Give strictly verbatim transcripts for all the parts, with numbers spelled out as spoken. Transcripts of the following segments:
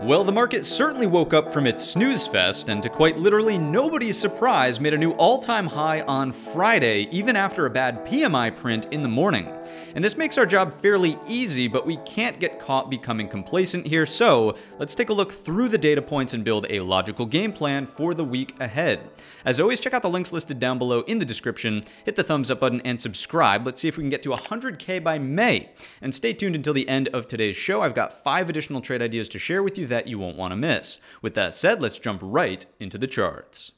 Well, the market certainly woke up from its snooze fest, and to quite literally nobody's surprise, made a new all-time high on Friday, even after a bad P M I print in the morning. And this makes our job fairly easy, but we can't get caught becoming complacent here, so let's take a look through the data points and build a logical game plan for the week ahead. As always, check out the links listed down below in the description, hit the thumbs up button, and subscribe. Let's see if we can get to one hundred K by May. And stay tuned until the end of today's show. I've got five additional trade ideas to share with you that you won't want to miss. With that said, let's jump right into the charts.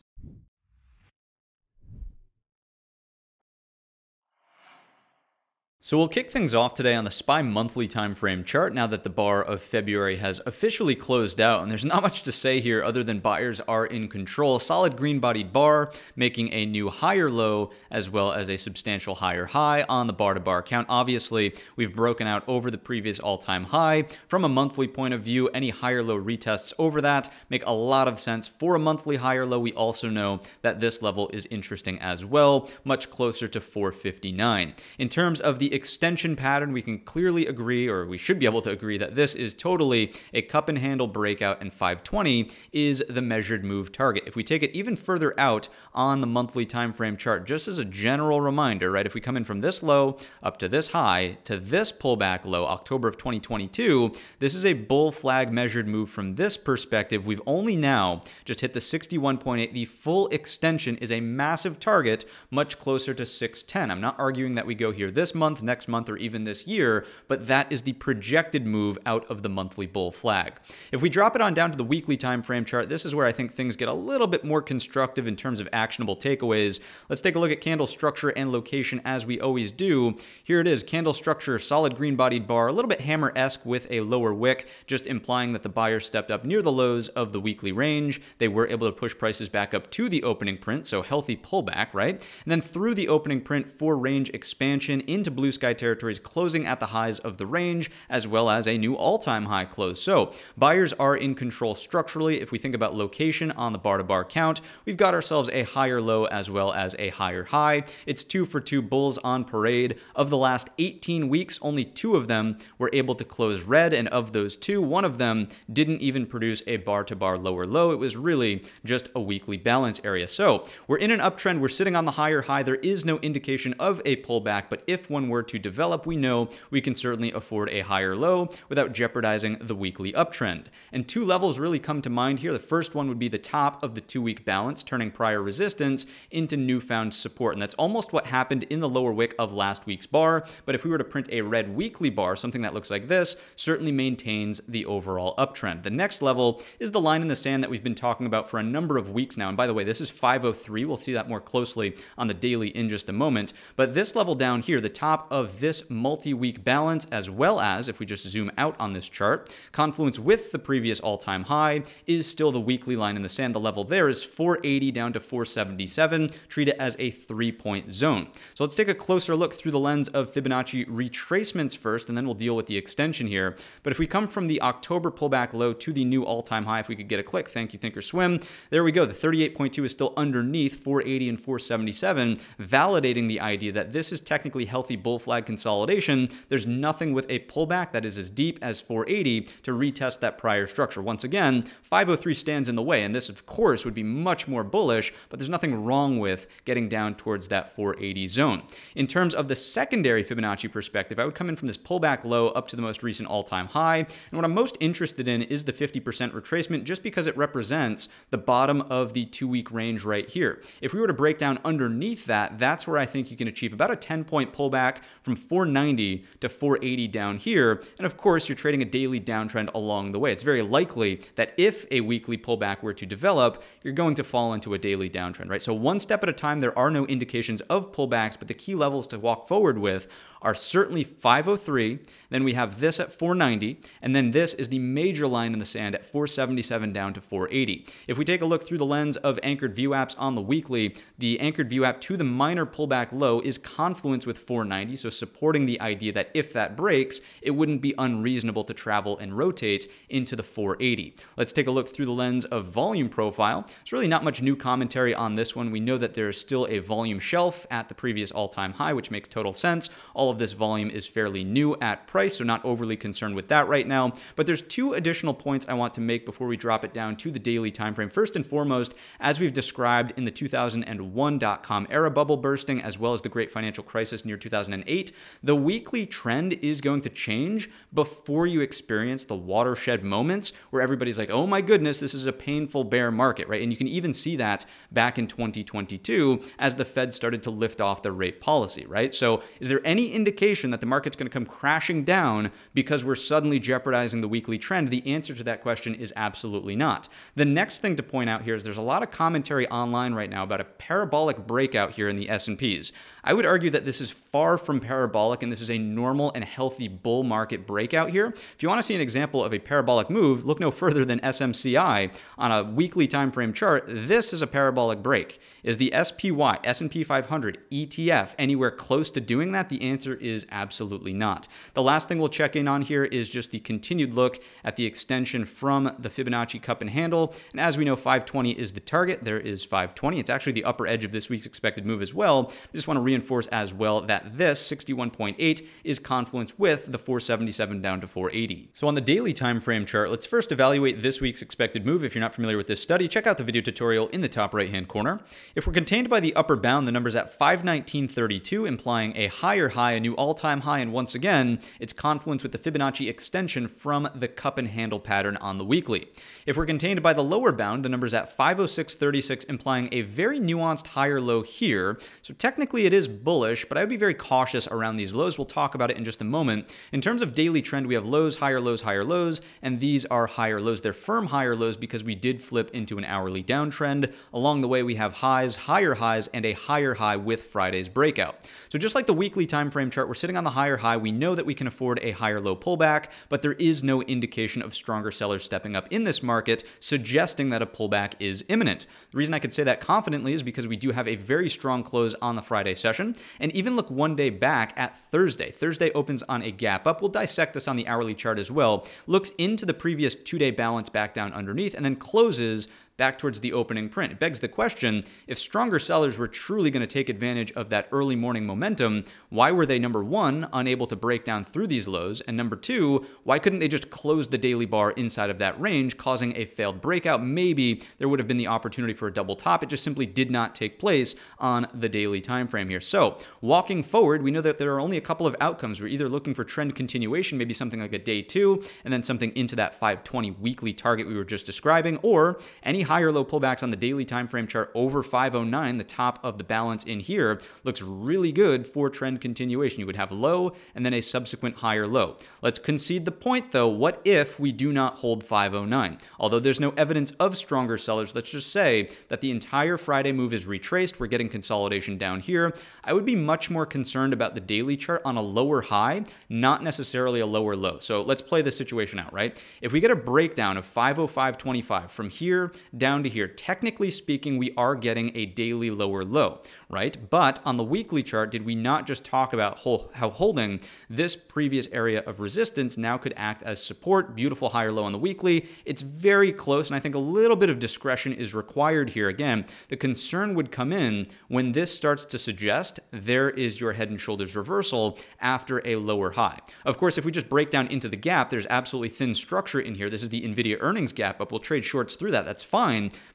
So we'll kick things off today on the S P Y monthly time frame chart now that the bar of February has officially closed out, and there's not much to say here other than buyers are in control. Solid green-bodied bar making a new higher low as well as a substantial higher high on the bar-to-bar count. Obviously, we've broken out over the previous all-time high. From a monthly point of view, any higher low retests over that make a lot of sense for a monthly higher low. We also know that this level is interesting as well, much closer to four fifty-nine. In terms of the extension pattern, we can clearly agree, or we should be able to agree, that this is totally a cup and handle breakout, and five twenty is the measured move target. If we take it even further out on the monthly time frame chart, just as a general reminder, right, if we come in from this low up to this high to this pullback low, October of twenty twenty-two, this is a bull flag measured move from this perspective. We've only now just hit the sixty-one point eight. The full extension is a massive target, much closer to six ten. I'm not arguing that we go here this month, next month, or even this year, but that is the projected move out of the monthly bull flag. If we drop it on down to the weekly time frame chart, this is where I think things get a little bit more constructive in terms of actionable takeaways. Let's take a look at candle structure and location as we always do. Here it is, candle structure, solid green-bodied bar, a little bit hammer-esque with a lower wick, just implying that the buyer stepped up near the lows of the weekly range. They were able to push prices back up to the opening print, so healthy pullback, right? And then through the opening print for range expansion into blue sky territories, closing at the highs of the range, as well as a new all-time high close. So buyers are in control structurally. If we think about location on the bar-to-bar count, we've got ourselves a higher low as well as a higher high. It's two for two bulls on parade. Of the last eighteen weeks, only two of them were able to close red, and of those two, one of them didn't even produce a bar-to-bar lower low. It was really just a weekly balance area. So we're in an uptrend. We're sitting on the higher high. There is no indication of a pullback, but if one were to develop, we know we can certainly afford a higher low without jeopardizing the weekly uptrend. And two levels really come to mind here. The first one would be the top of the two-week balance, turning prior resistance into newfound support. And that's almost what happened in the lower wick of last week's bar. But if we were to print a red weekly bar, something that looks like this certainly maintains the overall uptrend. The next level is the line in the sand that we've been talking about for a number of weeks now. And by the way, this is five oh three. We'll see that more closely on the daily in just a moment. But this level down here, the top of this multi-week balance, as well as, if we just zoom out on this chart, confluence with the previous all-time high is still the weekly line in the sand. The level there is four eighty down to four seventy-seven. Treat it as a three-point zone. So let's take a closer look through the lens of Fibonacci retracements first, and then we'll deal with the extension here. But if we come from the October pullback low to the new all-time high, if we could get a click, thank you, Thinkorswim. There we go. The thirty-eight point two is still underneath four eighty and four seventy-seven, validating the idea that this is technically healthy bull flag consolidation. There's nothing with a pullback that is as deep as four eighty to retest that prior structure. Once again, five oh three stands in the way, and this of course would be much more bullish, but there's nothing wrong with getting down towards that four eighty zone. In terms of the secondary Fibonacci perspective, I would come in from this pullback low up to the most recent all-time high, and what I'm most interested in is the fifty percent retracement, just because it represents the bottom of the two-week range right here. If we were to break down underneath that, that's where I think you can achieve about a ten-point pullback from four ninety to four eighty down here. And of course, you're trading a daily downtrend along the way. It's very likely that if a weekly pullback were to develop, you're going to fall into a daily downtrend, right? So one step at a time, there are no indications of pullbacks, but the key levels to walk forward with are certainly five oh three. Then we have this at four ninety. And then this is the major line in the sand at four seventy-seven down to four eighty. If we take a look through the lens of anchored view apps on the weekly, the anchored view app to the minor pullback low is confluence with four ninety. ninety, so supporting the idea that if that breaks, it wouldn't be unreasonable to travel and rotate into the four eighty. Let's take a look through the lens of volume profile. It's really not much new commentary on this one. We know that there is still a volume shelf at the previous all-time high, which makes total sense. All of this volume is fairly new at price, so not overly concerned with that right now. But there's two additional points I want to make before we drop it down to the daily time frame. First and foremost, as we've described in the two thousand one dot-com era bubble bursting, as well as the great financial crisis near two thousand eight, the weekly trend is going to change before you experience the watershed moments where everybody's like, oh my goodness, this is a painful bear market, right? And you can even see that back in twenty twenty-two as the Fed started to lift off their rate policy, right? So is there any indication that the market's going to come crashing down because we're suddenly jeopardizing the weekly trend? The answer to that question is absolutely not. The next thing to point out here is there's a lot of commentary online right now about a parabolic breakout here in the S and Ps. I would argue that this is far from parabolic, and this is a normal and healthy bull market breakout here. If you want to see an example of a parabolic move, look no further than S M C I on a weekly time frame chart. This is a parabolic break. Is the S P Y, S and P five hundred, E T F anywhere close to doing that? The answer is absolutely not. The last thing we'll check in on here is just the continued look at the extension from the Fibonacci cup and handle. And as we know, five twenty is the target. There is five twenty. It's actually the upper edge of this week's expected move as well. I just want to reinforce as well that this sixty-one point eight is confluence with the four seventy-seven down to four eighty. So on the daily time frame chart, let's first evaluate this week's expected move. If you're not familiar with this study, check out the video tutorial in the top right-hand corner. If we're contained by the upper bound, the number's at five nineteen thirty-two, implying a higher high, a new all-time high, and once again, it's confluence with the Fibonacci extension from the cup and handle pattern on the weekly. If we're contained by the lower bound, the number's at five oh six thirty-six, implying a very nuanced higher low here. So technically it is bullish, but I would be very cautious around these lows. We'll talk about it in just a moment. In terms of daily trend, we have lows, higher lows, higher lows, and these are higher lows. They're firm higher lows because we did flip into an hourly downtrend. Along the way, we have highs, higher highs, and a higher high with Friday's breakout. So just like the weekly time frame chart, we're sitting on the higher high. We know that we can afford a higher low pullback, but there is no indication of stronger sellers stepping up in this market, suggesting that a pullback is imminent. The reason I could say that confidently is because we do have a very strong close on the Friday session, and even look one day back at Thursday. Thursday opens on a gap up. We'll dissect this on the hourly chart as well. Looks into the previous two-day balance back down underneath, and then closes back towards the opening print. It begs the question, if stronger sellers were truly going to take advantage of that early morning momentum, why were they, number one, unable to break down through these lows? And number two, why couldn't they just close the daily bar inside of that range, causing a failed breakout? Maybe there would have been the opportunity for a double top. It just simply did not take place on the daily time frame here. So walking forward, we know that there are only a couple of outcomes. We're either looking for trend continuation, maybe something like a day two, and then something into that five twenty weekly target we were just describing, or any higher low pullbacks on the daily time frame chart over five oh nine, the top of the balance in here, looks really good for trend continuation. You would have low and then a subsequent higher low. Let's concede the point though, what if we do not hold five oh nine? Although there's no evidence of stronger sellers, let's just say that the entire Friday move is retraced. We're getting consolidation down here. I would be much more concerned about the daily chart on a lower high, not necessarily a lower low. So let's play this situation out, right? If we get a breakdown of five oh five twenty-five from here down to here, technically speaking, we are getting a daily lower low, right? But on the weekly chart, did we not just talk about how holding this previous area of resistance now could act as support? Beautiful higher low on the weekly. It's very close, and I think a little bit of discretion is required here. Again, the concern would come in when this starts to suggest there is your head and shoulders reversal after a lower high. Of course, if we just break down into the gap, there's absolutely thin structure in here. This is the NVIDIA earnings gap, but we'll trade shorts through that. That's fine.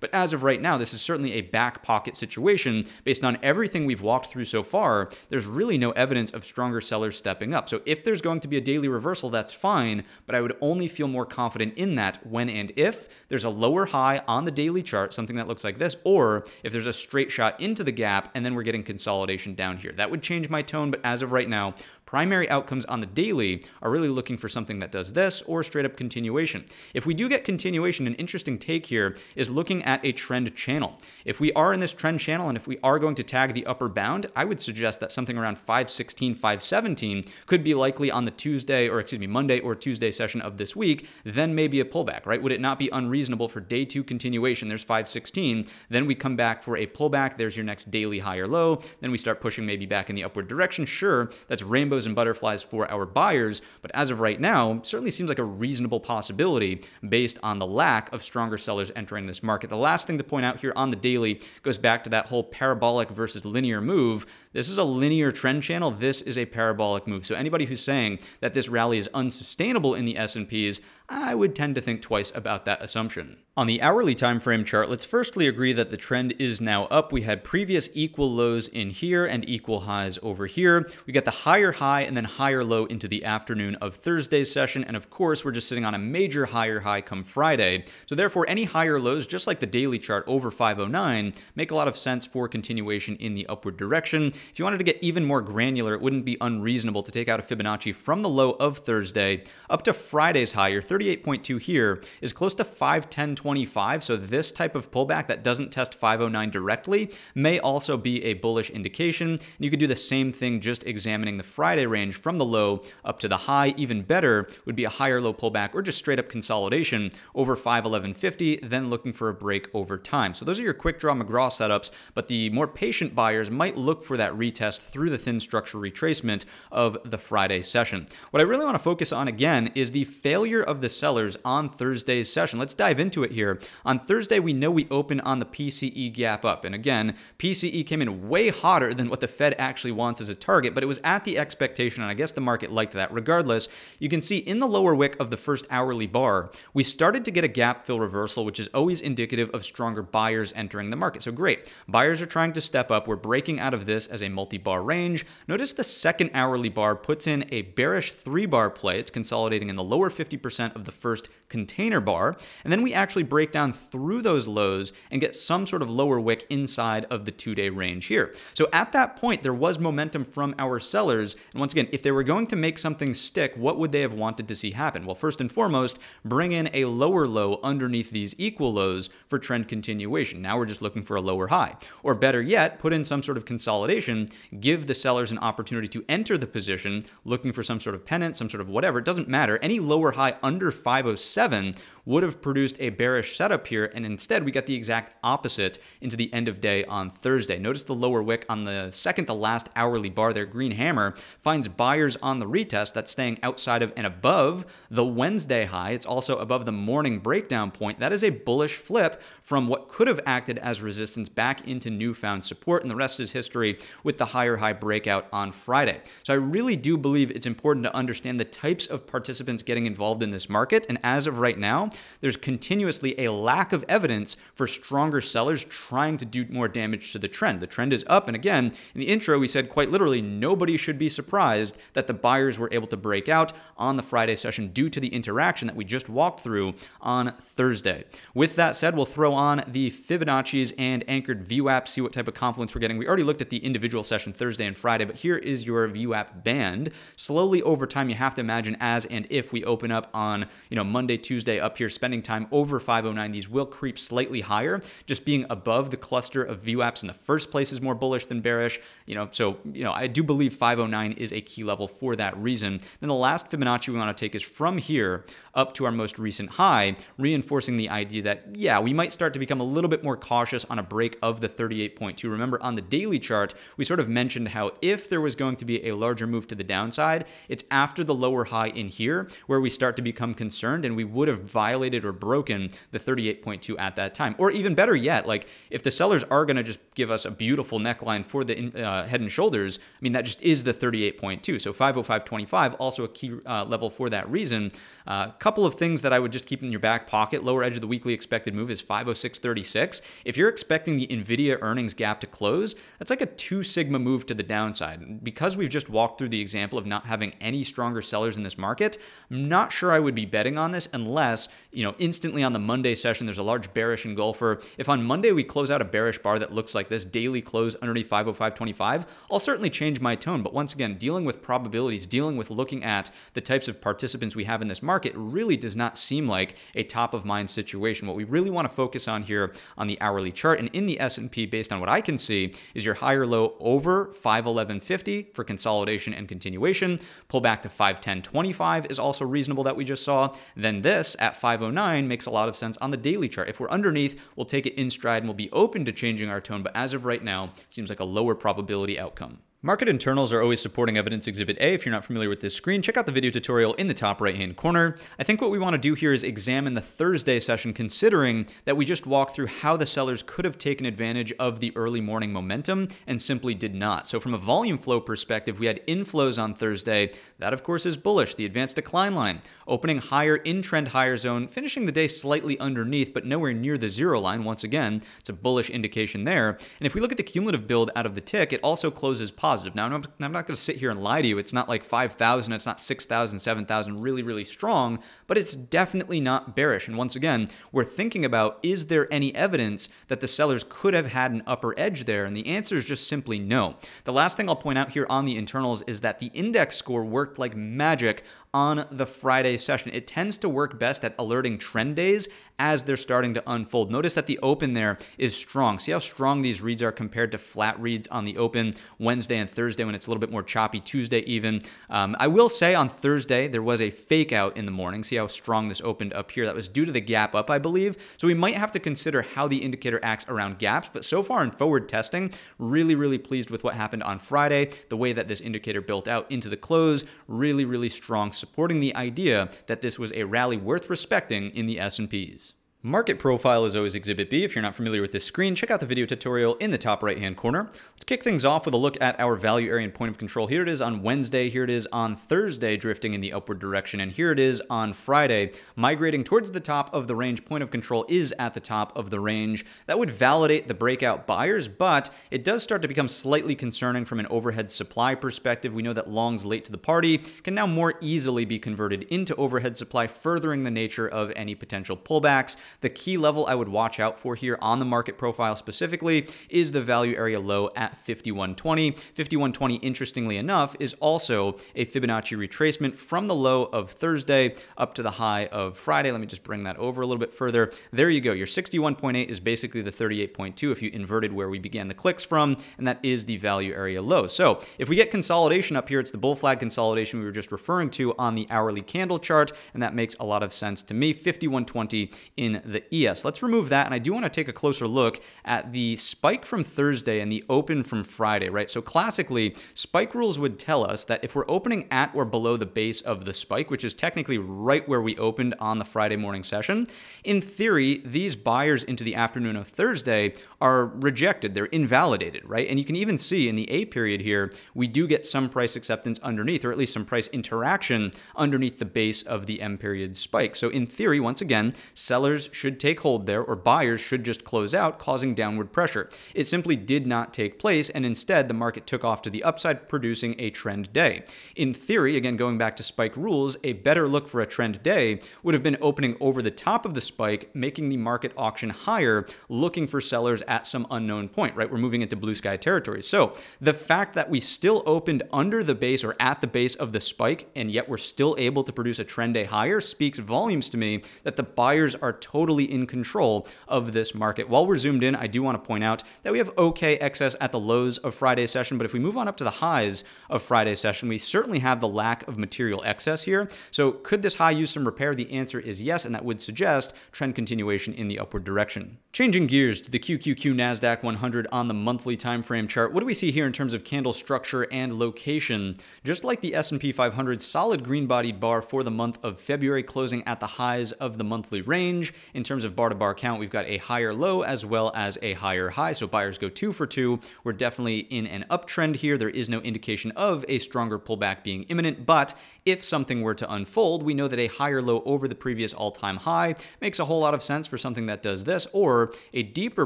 But as of right now, this is certainly a back pocket situation. Based on everything we've walked through so far, there's really no evidence of stronger sellers stepping up. So if there's going to be a daily reversal, that's fine, but I would only feel more confident in that when and if there's a lower high on the daily chart, something that looks like this, or if there's a straight shot into the gap and then we're getting consolidation down here. That would change my tone, but as of right now, primary outcomes on the daily are really looking for something that does this or straight up continuation. If we do get continuation, an interesting take here is looking at a trend channel. If we are in this trend channel and if we are going to tag the upper bound, I would suggest that something around five sixteen, five seventeen could be likely on the Tuesday or excuse me, Monday or Tuesday session of this week, then maybe a pullback, right? Would it not be unreasonable for day two continuation? There's five sixteen, then we come back for a pullback. There's your next daily high or low. Then we start pushing maybe back in the upward direction. Sure, that's rainbows and butterflies for our buyers, but as of right now, certainly seems like a reasonable possibility based on the lack of stronger sellers entering this market. The last thing to point out here on the daily goes back to that whole parabolic versus linear move. This is a linear trend channel. This is a parabolic move. So anybody who's saying that this rally is unsustainable in the S and Ps, I would tend to think twice about that assumption. On the hourly time frame chart, let's firstly agree that the trend is now up. We had previous equal lows in here and equal highs over here. We got the higher high and then higher low into the afternoon of Thursday's session. And of course, we're just sitting on a major higher high come Friday. So therefore, any higher lows, just like the daily chart over five oh nine, make a lot of sense for continuation in the upward direction. If you wanted to get even more granular, it wouldn't be unreasonable to take out a Fibonacci from the low of Thursday up to Friday's high. Your thirty-eight point two here is close to five ten twenty-five. So this type of pullback that doesn't test five oh nine directly may also be a bullish indication. And you could do the same thing just examining the Friday range from the low up to the high. Even better would be a higher low pullback or just straight up consolidation over five eleven fifty, then looking for a break over time. So those are your quick draw McGraw setups, but the more patient buyers might look for that retest through the thin structure retracement of the Friday session. What I really want to focus on again is the failure of the sellers on Thursday's session. Let's dive into it here. On Thursday, we know we open on the P C E gap up. And again, P C E came in way hotter than what the Fed actually wants as a target, but it was at the expectation. And I guess the market liked that. Regardless, you can see in the lower wick of the first hourly bar, we started to get a gap fill reversal, which is always indicative of stronger buyers entering the market. So great. Buyers are trying to step up. We're breaking out of this as a multi-bar range. Notice the second hourly bar puts in a bearish three bar play. It's consolidating in the lower fifty percent of the first container bar. And then we actually break down through those lows and get some sort of lower wick inside of the two-day range here. So at that point, there was momentum from our sellers. And once again, if they were going to make something stick, what would they have wanted to see happen? Well, first and foremost, bring in a lower low underneath these equal lows for trend continuation. Now we're just looking for a lower high. Or better yet, put in some sort of consolidation, give the sellers an opportunity to enter the position, looking for some sort of pennant, some sort of whatever. It doesn't matter. Any lower high under five oh seven would have produced a bearish setup here, and instead we got the exact opposite into the end of day on Thursday. Notice the lower wick on the second to last hourly bar there, green hammer, finds buyers on the retest that's staying outside of and above the Wednesday high. It's also above the morning breakdown point. That is a bullish flip from what could have acted as resistance back into newfound support, and the rest is history with the higher high breakout on Friday. So I really do believe it's important to understand the types of participants getting involved in this market, and as of right now, there's continuously a lack of evidence for stronger sellers trying to do more damage to the trend. The trend is up. And again, in the intro, we said quite literally, nobody should be surprised that the buyers were able to break out on the Friday session due to the interaction that we just walked through on Thursday. With that said, we'll throw on the Fibonacci's and anchored V WAP, see what type of confluence we're getting. We already looked at the individual session Thursday and Friday, but here is your V WAP band. Slowly over time, you have to imagine as and if we open up on, you know, Monday, Tuesday up here, spending time over five oh nine, these will creep slightly higher. Just being above the cluster of V WAPs in the first place is more bullish than bearish. You know, so, you know, I do believe five oh nine is a key level for that reason. Then the last Fibonacci we want to take is from here up to our most recent high, reinforcing the idea that, yeah, we might start to become a little bit more cautious on a break of the thirty-eight point two. Remember on the daily chart, we sort of mentioned how if there was going to be a larger move to the downside, it's after the lower high in here where we start to become concerned, and we would have violated or broken the thirty-eight point two at that time. Or even better yet, like if the sellers are going to just give us a beautiful neckline for the uh, head and shoulders, I mean, that just is the thirty-eight point two. So five oh five twenty-five, also a key uh, level for that reason. A uh, couple of things that I would just keep in your back pocket. Lower edge of the weekly expected move is five oh six thirty-six. If you're expecting the NVIDIA earnings gap to close, that's like a two sigma move to the downside. Because we've just walked through the example of not having any stronger sellers in this market, I'm not sure I would be betting on this unless you know, instantly on the Monday session, there's a large bearish engulfer. If on Monday we close out a bearish bar that looks like this daily close underneath five oh five twenty-five, I'll certainly change my tone. But once again, dealing with probabilities, dealing with looking at the types of participants we have in this market really does not seem like a top of mind situation. What we really want to focus on here on the hourly chart and in the S and P, based on what I can see, is your higher low over five eleven fifty for consolidation and continuation. Pull back to five ten twenty-five is also reasonable that we just saw. Then this at five oh nine makes a lot of sense on the daily chart. If we're underneath, we'll take it in stride and we'll be open to changing our tone. But as of right now, seems like a lower probability outcome. Market internals are always supporting evidence exhibit A. If you're not familiar with this screen, check out the video tutorial in the top right-hand corner. I think what we want to do here is examine the Thursday session, considering that we just walked through how the sellers could have taken advantage of the early morning momentum and simply did not. So from a volume flow perspective, we had inflows on Thursday. That, of course, is bullish. The advanced decline line opening higher in trend higher zone, finishing the day slightly underneath, but nowhere near the zero line. Once again, it's a bullish indication there. And if we look at the cumulative build out of the tick, it also closes positive. Now, I'm not going to sit here and lie to you. It's not like five thousand, it's not six thousand, seven thousand, really, really strong, but it's definitely not bearish. And once again, we're thinking about, is there any evidence that the sellers could have had an upper edge there? And the answer is just simply no. The last thing I'll point out here on the internals is that the index score worked like magic on the Friday session. It tends to work best at alerting trend days as they're starting to unfold. Notice that the open there is strong. See how strong these reads are compared to flat reads on the open Wednesday and Thursday when it's a little bit more choppy, Tuesday even. Um, I will say on Thursday, there was a fake out in the morning. See how strong this opened up here? That was due to the gap up, I believe. So we might have to consider how the indicator acts around gaps, but so far in forward testing, really, really pleased with what happened on Friday, the way that this indicator built out into the close, really, really strong, supporting the idea that this was a rally worth respecting in the S and Ps. Market profile is always exhibit B. If you're not familiar with this screen, check out the video tutorial in the top right-hand corner. Let's kick things off with a look at our value area and point of control. Here it is on Wednesday. Here it is on Thursday, drifting in the upward direction. And here it is on Friday, migrating towards the top of the range. Point of control is at the top of the range. That would validate the breakout buyers, but it does start to become slightly concerning from an overhead supply perspective. We know that longs late to the party can now more easily be converted into overhead supply, furthering the nature of any potential pullbacks. The key level I would watch out for here on the market profile specifically is the value area low at fifty-one twenty. fifty-one twenty, interestingly enough, is also a Fibonacci retracement from the low of Thursday up to the high of Friday. Let me just bring that over a little bit further. There you go. Your sixty-one point eight is basically the thirty-eight point two if you inverted where we began the clicks from, and that is the value area low. So if we get consolidation up here, it's the bull flag consolidation we were just referring to on the hourly candle chart, and that makes a lot of sense to me. fifty-one twenty in the E S. Let's remove that. And I do want to take a closer look at the spike from Thursday and the open from Friday, right? So classically, spike rules would tell us that if we're opening at or below the base of the spike, which is technically right where we opened on the Friday morning session, in theory, these buyers into the afternoon of Thursday are rejected. They're invalidated, right? And you can even see in the A period here, we do get some price acceptance underneath, or at least some price interaction underneath the base of the M period spike. So in theory, once again, sellers should take hold there, or buyers should just close out, causing downward pressure. It simply did not take place, and instead the market took off to the upside, producing a trend day. In theory, again, going back to spike rules, a better look for a trend day would have been opening over the top of the spike, making the market auction higher, looking for sellers at some unknown point, right? We're moving into blue sky territory. So the fact that we still opened under the base or at the base of the spike, and yet we're still able to produce a trend day higher, speaks volumes to me that the buyers are totally in control of this market. While we're zoomed in, I do want to point out that we have okay excess at the lows of Friday session, but if we move on up to the highs of Friday session, we certainly have the lack of material excess here. So could this high use some repair? The answer is yes, and that would suggest trend continuation in the upward direction. Changing gears to the Q Q Q NASDAQ one hundred on the monthly time frame chart. What do we see here in terms of candle structure and location? Just like the S and P five hundred, solid green-bodied bar for the month of February, closing at the highs of the monthly range. In terms of bar-to-bar count, we've got a higher low as well as a higher high, so buyers go two for two. We're definitely in an uptrend here. There is no indication of a stronger pullback being imminent, but if something were to unfold, we know that a higher low over the previous all-time high makes a whole lot of sense for something that does this, or a deeper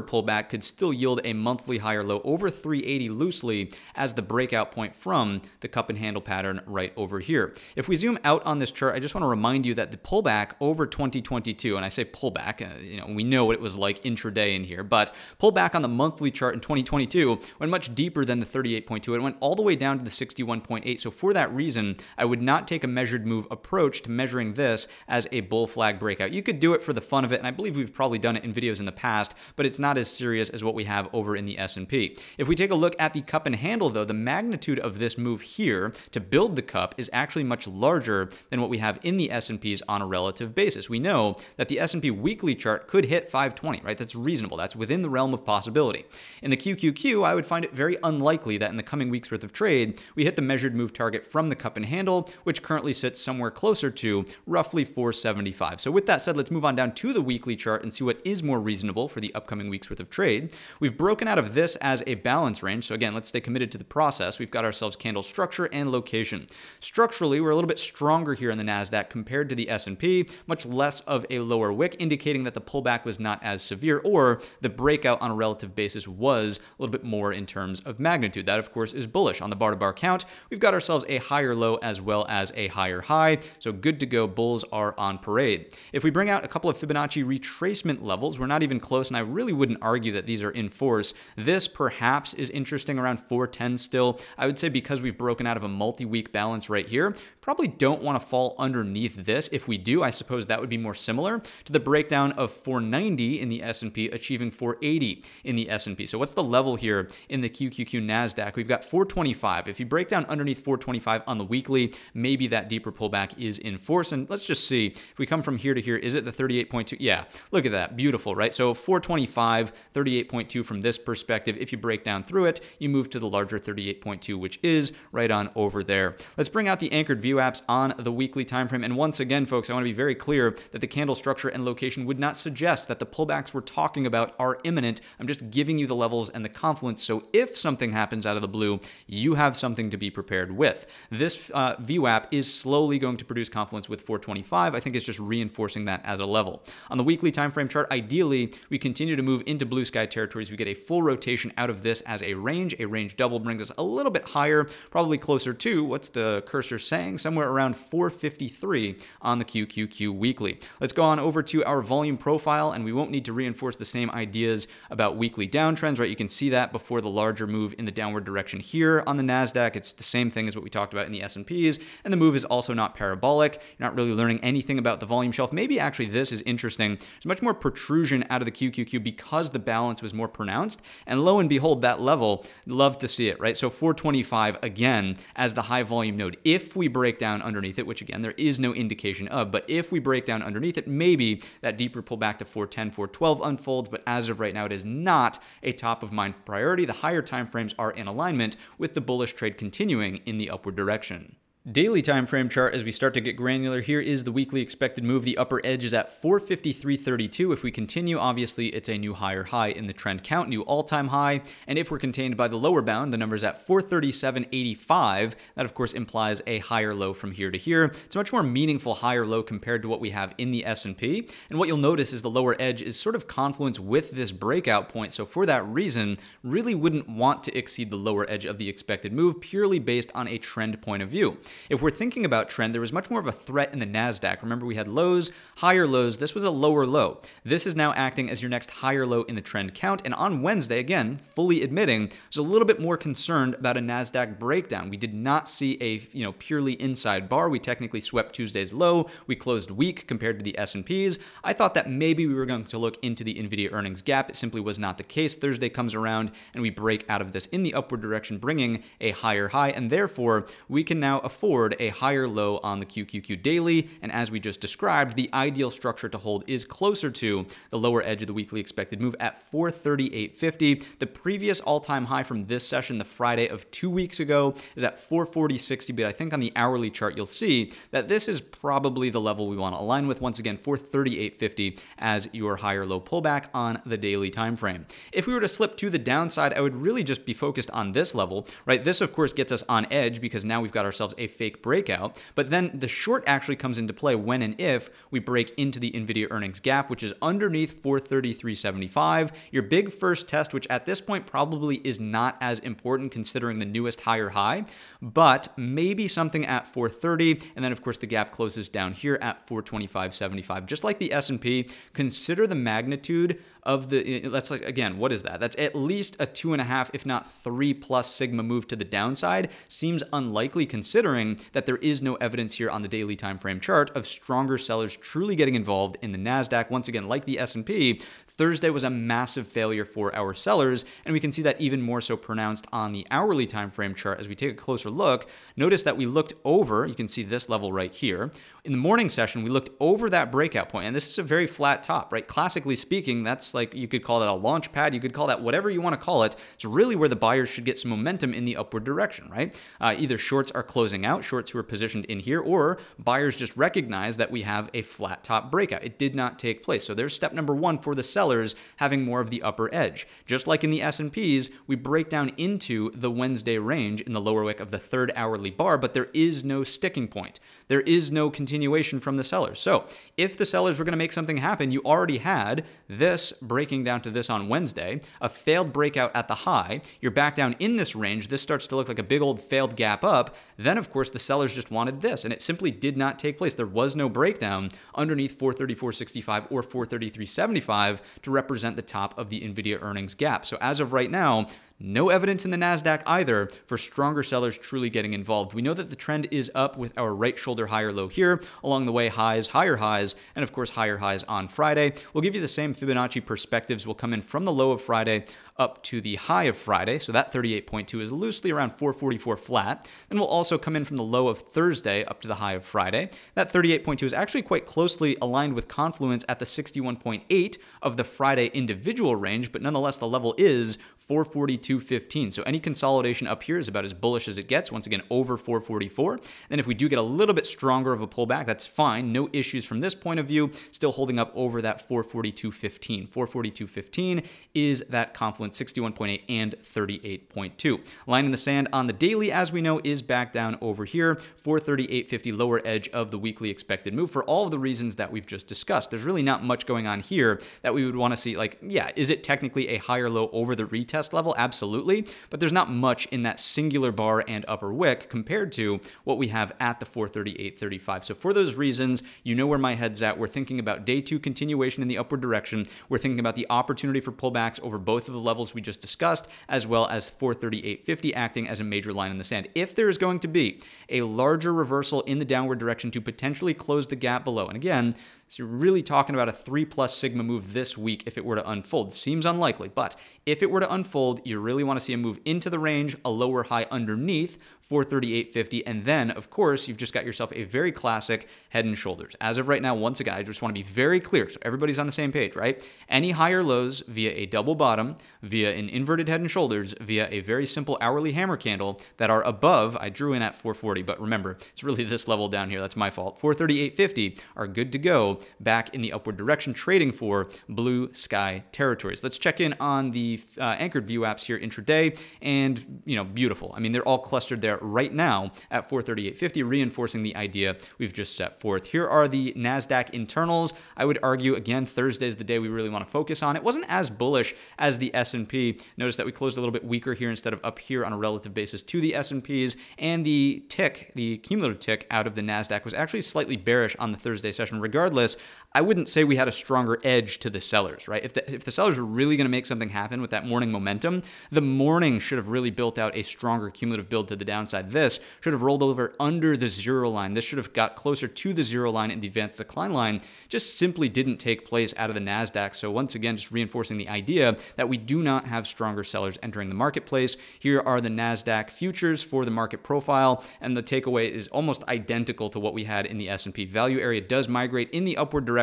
pullback could still yield a monthly higher low over three eighty loosely as the breakout point from the cup and handle pattern right over here. If we zoom out on this chart, I just want to remind you that the pullback over twenty twenty-two, and I say pullback, uh, you know, we know what it was like intraday in here, but pullback on the monthly chart in twenty twenty-two went much deeper than the thirty-eight point two. It went all the way down to the sixty-one point eight. So for that reason, I would not take a measured move approach to measuring this as a bull flag breakout. You could do it for the fun of it, and I believe we've probably done it in videos in the past, but it's not as serious as what we have over in the S and P. If we take a look at the cup and handle, though, the magnitude of this move here to build the cup is actually much larger than what we have in the S and Ps on a relative basis. We know that the S and P weekly chart could hit five twenty, right? That's reasonable. That's within the realm of possibility. In the Q Q Q, I would find it very unlikely that in the coming weeks worth of trade, we hit the measured move target from the cup and handle, which currently sits somewhere closer to roughly four seventy-five. So with that said, let's move on down to the weekly chart and see what is more reasonable for the upcoming weeks worth of trade. We've broken out of this as a balance range. So again, let's stay committed to the process. We've got ourselves candle structure and location. Structurally, we're a little bit stronger here in the NASDAQ compared to the S and P, much less of a lower wick, indicating that the pullback was not as severe, or the breakout on a relative basis was a little bit more in terms of magnitude. That, of course, is bullish. On the bar-to-bar count, we've got ourselves a higher low as well as a higher high. So good to go. Bulls are on parade. If we bring out a couple of Fibonacci retracement levels, we're not even close, and I really wouldn't argue that these are in force. This perhaps is interesting around four ten still. I would say because we've broken out of a multi-week balance right here, probably don't want to fall underneath this. If we do, I suppose that would be more similar to the breakdown of four ninety in the S and P, achieving four eighty in the S and P. So what's the level here in the Q Q Q NASDAQ? We've got four twenty-five. If you break down underneath four twenty-five on the weekly, maybe that deeper pullback is in force. And let's just see if we come from here to here, is it the thirty-eight point two? Yeah, look at that. Beautiful, right? So four twenty-five, thirty-eight point two from this perspective. If you break down through it, you move to the larger thirty-eight point two, which is right on over there. Let's bring out the anchored view apps on the weekly time frame. And once again, folks, I want to be very clear that the candle structure and location would not suggest that the pullbacks we're talking about are imminent. I'm just giving you the levels and the confluence. So if something happens out of the blue, you have something to be prepared with. This uh, V WAP is slowly going to produce confluence with four twenty-five. I think it's just reinforcing that as a level. On the weekly time frame chart, ideally, we continue to move into blue sky territories. We get a full rotation out of this as a range. A range double brings us a little bit higher, probably closer to, what's the cursor saying? Somewhere around four fifty-three on the Q Q Q weekly. Let's go on over to our volume profile, and we won't need to reinforce the same ideas about weekly downtrends, right? You can see that before the larger move in the downward direction here on the NASDAQ. It's the same thing as what we talked about in the S and Ps, and the move is also not parabolic. You're not really learning anything about the volume shelf. Maybe actually this is interesting. There's much more protrusion out of the Q Q Q because the balance was more pronounced, and lo and behold, that level, love to see it, right? So four twenty-five again as the high volume node. If we break down underneath it, which again, there is no indication of, but if we break down underneath it, maybe that deeper pullback to four ten, four twelve unfolds, but as of right now, it is not a top of mind priority. The higher time frames are in alignment with the bullish trade continuing in the upward direction. Daily time frame chart, as we start to get granular, here is the weekly expected move. The upper edge is at four fifty-three thirty-two. If we continue, obviously, it's a new higher high in the trend count, new all-time high. And if we're contained by the lower bound, the number's at four thirty-seven eighty-five. That, of course, implies a higher low from here to here. It's a much more meaningful higher low compared to what we have in the S and P. And what you'll notice is the lower edge is sort of confluence with this breakout point. So for that reason, really wouldn't want to exceed the lower edge of the expected move, purely based on a trend point of view. If we're thinking about trend, there was much more of a threat in the NASDAQ. Remember, we had lows, higher lows. This was a lower low. This is now acting as your next higher low in the trend count. And on Wednesday, again, fully admitting, I was a little bit more concerned about a NASDAQ breakdown. We did not see a you know purely inside bar. We technically swept Tuesday's low. We closed weak compared to the S and Ps. I thought that maybe we were going to look into the NVIDIA earnings gap. It simply was not the case. Thursday comes around and we break out of this in the upward direction, bringing a higher high. And therefore, we can now afford afford a higher low on the Q Q Q daily. And as we just described, the ideal structure to hold is closer to the lower edge of the weekly expected move at four thirty-eight fifty. The previous all-time high from this session, the Friday of two weeks ago, is at four forty sixty. But I think on the hourly chart, you'll see that this is probably the level we want to align with. Once again, four thirty-eight fifty as your higher low pullback on the daily time frame. If we were to slip to the downside, I would really just be focused on this level, right? This, of course, gets us on edge because now we've got ourselves a fake breakout. But then the short actually comes into play when and if we break into the NVIDIA earnings gap, which is underneath four thirty-three seventy-five. Your big first test, which at this point probably is not as important considering the newest higher high, but maybe something at four thirty. And then, of course, the gap closes down here at four twenty-five seventy-five. Just like the S and P, consider the magnitude of the, that's like, again, what is that? That's at least a two and a half, if not three plus sigma move to the downside. Seems unlikely considering that there is no evidence here on the daily time frame chart of stronger sellers truly getting involved in the NASDAQ. Once again, like the S and P, Thursday was a massive failure for our sellers, and we can see that even more so pronounced on the hourly time frame chart. As we take a closer look, notice that we looked over, you can see this level right here. In the morning session, we looked over that breakout point, and this is a very flat top, right? Classically speaking, that's like, you could call that a launch pad, you could call that whatever you want to call it. It's really where the buyers should get some momentum in the upward direction, right? Uh, either shorts are closing out, shorts who are positioned in here, or buyers just recognize that we have a flat top breakout. It did not take place. So there's step number one for the sellers having more of the upper edge. Just like in the S and Ps, we break down into the Wednesday range in the lower wick of the third hourly bar, but there is no sticking point. There is no continuation from the sellers. So if the sellers were going to make something happen, you already had this breaking down to this on Wednesday, a failed breakout at the high, you're back down in this range, this starts to look like a big old failed gap up, then of course the sellers just wanted this, and it simply did not take place. There was no breakdown underneath four thirty-four sixty-five or four thirty-three seventy-five to represent the top of the NVIDIA earnings gap. So as of right now, no evidence in the NASDAQ either for stronger sellers truly getting involved. We know that the trend is up with our right shoulder higher low here, along the way highs, higher highs, and of course higher highs on Friday. We'll give you the same Fibonacci perspectives. We'll come in from the low of Friday up to the high of Friday. So that thirty-eight point two is loosely around four forty-four flat. Then we'll also come in from the low of Thursday up to the high of Friday. That thirty-eight point two is actually quite closely aligned with confluence at the sixty-one point eight of the Friday individual range, but nonetheless the level is four forty-two fifteen. So any consolidation up here is about as bullish as it gets, once again over four forty-four. And if we do get a little bit stronger of a pullback, that's fine. No issues from this point of view, still holding up over that four forty-two fifteen. four forty-two fifteen is that confluence sixty-one point eight and thirty-eight point two. Line in the sand on the daily, as we know, is back down over here, four thirty-eight fifty, lower edge of the weekly expected move for all of the reasons that we've just discussed. There's really not much going on here that we would want to see. Like, yeah, is it technically a higher low over the retest level? Absolutely, but there's not much in that singular bar and upper wick compared to what we have at the four thirty-eight thirty-five. So for those reasons, you know where my head's at. We're thinking about day two continuation in the upward direction. We're thinking about the opportunity for pullbacks over both of the levels we just discussed, as well as four thirty-eight fifty acting as a major line in the sand. If there is going to be a larger reversal in the downward direction to potentially close the gap below, and again, so you're really talking about a three plus sigma move this week if it were to unfold. Seems unlikely, but if it were to unfold, you really want to see a move into the range, a lower high underneath four thirty-eight fifty, and then, of course, you've just got yourself a very classic head and shoulders. As of right now, once again, I just want to be very clear so everybody's on the same page, right? Any higher lows via a double bottom, via an inverted head and shoulders, via a very simple hourly hammer candle that are above, I drew in at four forty, but remember, it's really this level down here. That's my fault. four thirty-eight fifty are good to go back in the upward direction, trading for blue sky territories. Let's check in on the uh, anchored view apps here intraday, and you know, beautiful. I mean, they're all clustered there right now at four thirty-eight fifty, reinforcing the idea we've just set forth. Here are the NASDAQ internals. I would argue, again, Thursday's the day we really want to focus on. It wasn't as bullish as the S and P. Notice that we closed a little bit weaker here instead of up here on a relative basis to the S and Ps, and the tick, the cumulative tick out of the NASDAQ was actually slightly bearish on the Thursday session. Regardless, I wouldn't say we had a stronger edge to the sellers, right? If the, if the sellers were really going to make something happen with that morning momentum, the morning should have really built out a stronger cumulative build to the downside. This should have rolled over under the zero line. This should have got closer to the zero line, and the advanced decline line just simply didn't take place out of the NASDAQ. So once again, just reinforcing the idea that we do not have stronger sellers entering the marketplace. Here are the NASDAQ futures for the market profile, and the takeaway is almost identical to what we had in the S and P value area. It does migrate in the upward direction,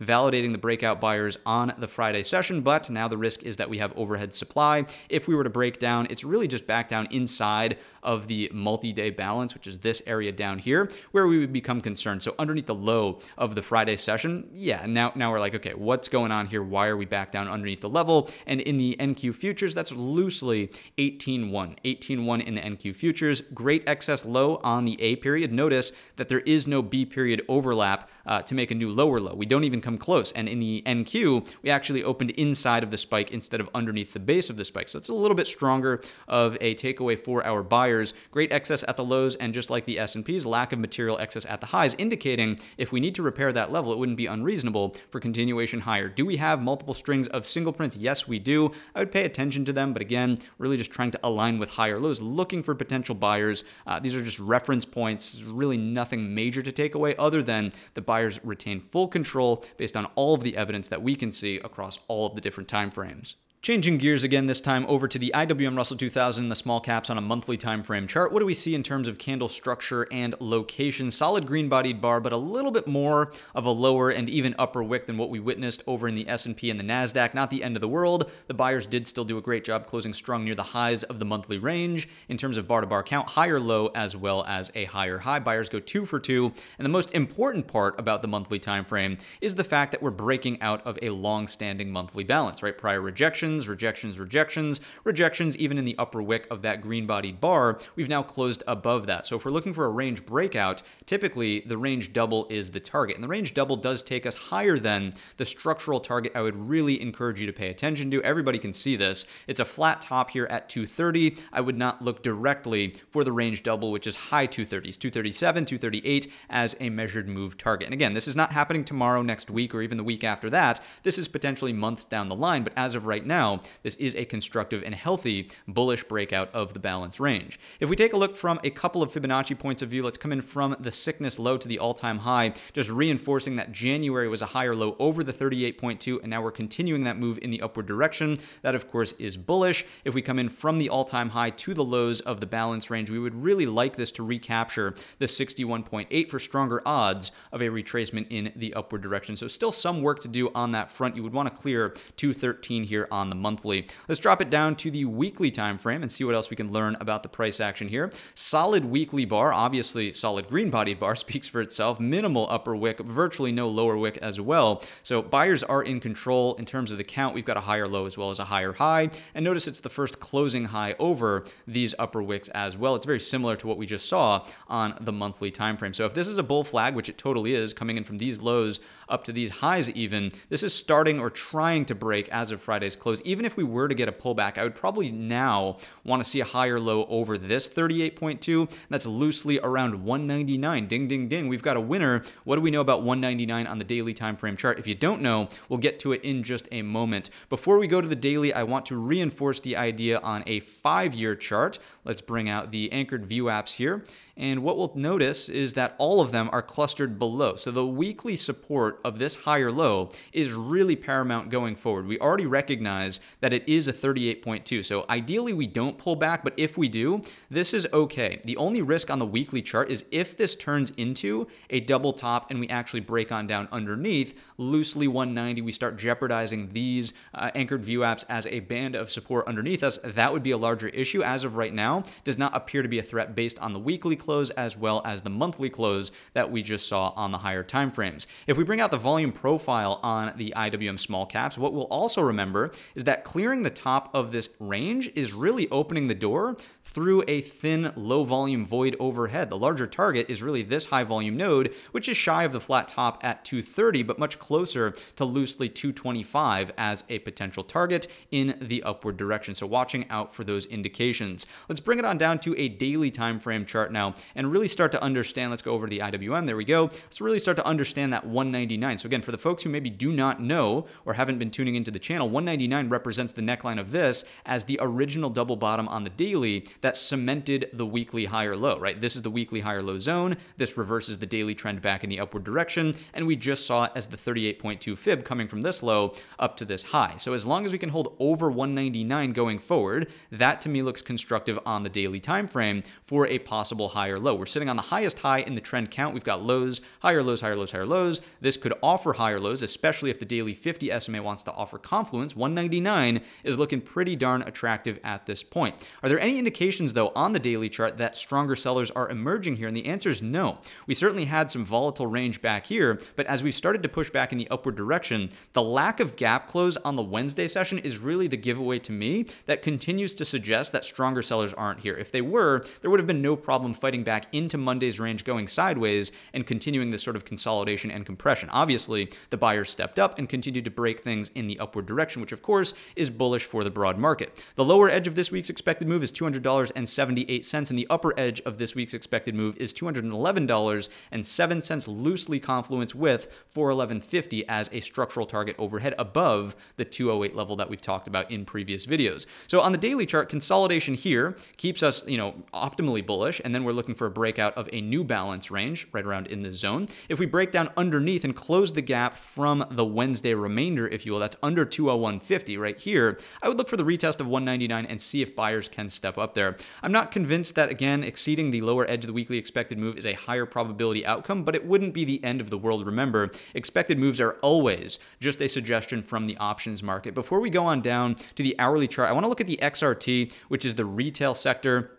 validating the breakout buyers on the Friday session. But now the risk is that we have overhead supply. If we were to break down, it's really just back down inside of the multi-day balance, which is this area down here, where we would become concerned. So underneath the low of the Friday session, yeah, now, now we're like, okay, what's going on here? Why are we back down underneath the level? And in the N Q futures, that's loosely eighteen one. eighteen one in the N Q futures. Great excess low on the A period. Notice that there is no B period overlap uh, to make a new lower low. We don't even come close. And in the N Q, we actually opened inside of the spike instead of underneath the base of the spike. So it's a little bit stronger of a takeaway for our buyers. Great excess at the lows, and just like the S and P's, lack of material excess at the highs, indicating if we need to repair that level, it wouldn't be unreasonable for continuation higher. Do we have multiple strings of single prints? Yes, we do. I would pay attention to them, but again, really just trying to align with higher lows, looking for potential buyers. Uh, these are just reference points. There's really nothing major to take away other than the buyers retain full control Control based on all of the evidence that we can see across all of the different time frames. Changing gears again, this time over to the I W M Russell two thousand, the small caps on a monthly time frame chart. What do we see in terms of candle structure and location? Solid green-bodied bar, but a little bit more of a lower and even upper wick than what we witnessed over in the S and P and the NASDAQ. Not the end of the world. The buyers did still do a great job closing strong near the highs of the monthly range. In terms of bar-to-bar count, higher low as well as a higher high. Buyers go two for two. And the most important part about the monthly time frame is the fact that we're breaking out of a long-standing monthly balance, right? Prior rejections, rejections, rejections, rejections, even in the upper wick of that green-bodied bar, we've now closed above that. So if we're looking for a range breakout, typically the range double is the target. And the range double does take us higher than the structural target. I would really encourage you to pay attention to. Everybody can see this. It's a flat top here at two thirty. I would not look directly for the range double, which is high two thirties, two thirty-seven, two thirty-eight as a measured move target. And again, this is not happening tomorrow, next week, or even the week after that. This is potentially months down the line, but as of right now, Now, this is a constructive and healthy bullish breakout of the balance range. If we take a look from a couple of Fibonacci points of view, let's come in from the sickness low to the all-time high, just reinforcing that January was a higher low over the thirty-eight point two, and now we're continuing that move in the upward direction. That, of course, is bullish. If we come in from the all-time high to the lows of the balance range, we would really like this to recapture the sixty-one point eight for stronger odds of a retracement in the upward direction. So still some work to do on that front. You would want to clear two thirteen here on the monthly. Let's drop it down to the weekly time frame and see what else we can learn about the price action here. Solid weekly bar, obviously solid green-bodied bar speaks for itself. Minimal upper wick, virtually no lower wick as well. So buyers are in control in terms of the count. We've got a higher low as well as a higher high. And notice it's the first closing high over these upper wicks as well. It's very similar to what we just saw on the monthly time frame. So if this is a bull flag, which it totally is, coming in from these lows up to these highs even, this is starting or trying to break as of Friday's close. Even if we were to get a pullback, I would probably now want to see a higher low over this thirty-eight point two. That's loosely around one ninety-nine. Ding, ding, ding. We've got a winner. What do we know about one ninety-nine on the daily time frame chart? If you don't know, we'll get to it in just a moment. Before we go to the daily, I want to reinforce the idea on a five-year chart. Let's bring out the anchored view apps here. And what we'll notice is that all of them are clustered below. So the weekly support of this higher low is really paramount going forward. We already recognize that it is a thirty-eight point two. So ideally we don't pull back, but if we do, this is okay. The only risk on the weekly chart is if this turns into a double top and we actually break on down underneath, loosely one ninety, we start jeopardizing these uh, anchored view apps as a band of support underneath us. That would be a larger issue. As of right now, does not appear to be a threat based on the weekly close as well as the monthly close that we just saw on the higher time frames. If we bring out the volume profile on the I W M small caps, what we'll also remember is that clearing the top of this range is really opening the door through a thin low volume void overhead. The larger target is really this high volume node, which is shy of the flat top at two thirty, but much closer to loosely two twenty-five as a potential target in the upward direction. So watching out for those indications. Let's bring it on down to a daily time frame chart now and really start to understand. Let's go over to the I W M. There we go. Let's really start to understand that one ninety one ninety-nine. So again, for the folks who maybe do not know or haven't been tuning into the channel, one ninety-nine represents the neckline of this as the original double bottom on the daily that cemented the weekly higher low, right? This is the weekly higher low zone. This reverses the daily trend back in the upward direction. And we just saw it as the thirty-eight point two fib coming from this low up to this high. So as long as we can hold over one ninety-nine going forward, that to me looks constructive on the daily time frame for a possible higher low. We're sitting on the highest high in the trend count. We've got lows, higher lows, higher lows, higher lows. This could offer higher lows, especially if the daily fifty S M A wants to offer confluence. one ninety-nine is looking pretty darn attractive at this point. Are there any indications though on the daily chart that stronger sellers are emerging here? And the answer is no. We certainly had some volatile range back here, but as we've started to push back in the upward direction, the lack of gap close on the Wednesday session is really the giveaway to me that continues to suggest that stronger sellers aren't here. If they were, there would have been no problem fighting back into Monday's range going sideways and continuing this sort of consolidation and compression. Obviously, the buyers stepped up and continued to break things in the upward direction, which of course is bullish for the broad market. The lower edge of this week's expected move is two hundred dollars and seventy-eight cents, and the upper edge of this week's expected move is two hundred eleven dollars and seven cents, loosely confluence with four eleven fifty as a structural target overhead above the two oh eight level that we've talked about in previous videos. So on the daily chart, consolidation here keeps us, you know, optimally bullish, and then we're looking for a breakout of a new balance range right around in this zone. If we break down underneath and close the gap from the Wednesday remainder, if you will, that's under two oh one fifty right here, I would look for the retest of one ninety-nine and see if buyers can step up there. I'm not convinced that, again, exceeding the lower edge of the weekly expected move is a higher probability outcome, but it wouldn't be the end of the world. Remember, expected moves are always just a suggestion from the options market. Before we go on down to the hourly chart, I want to look at the X R T, which is the retail sector.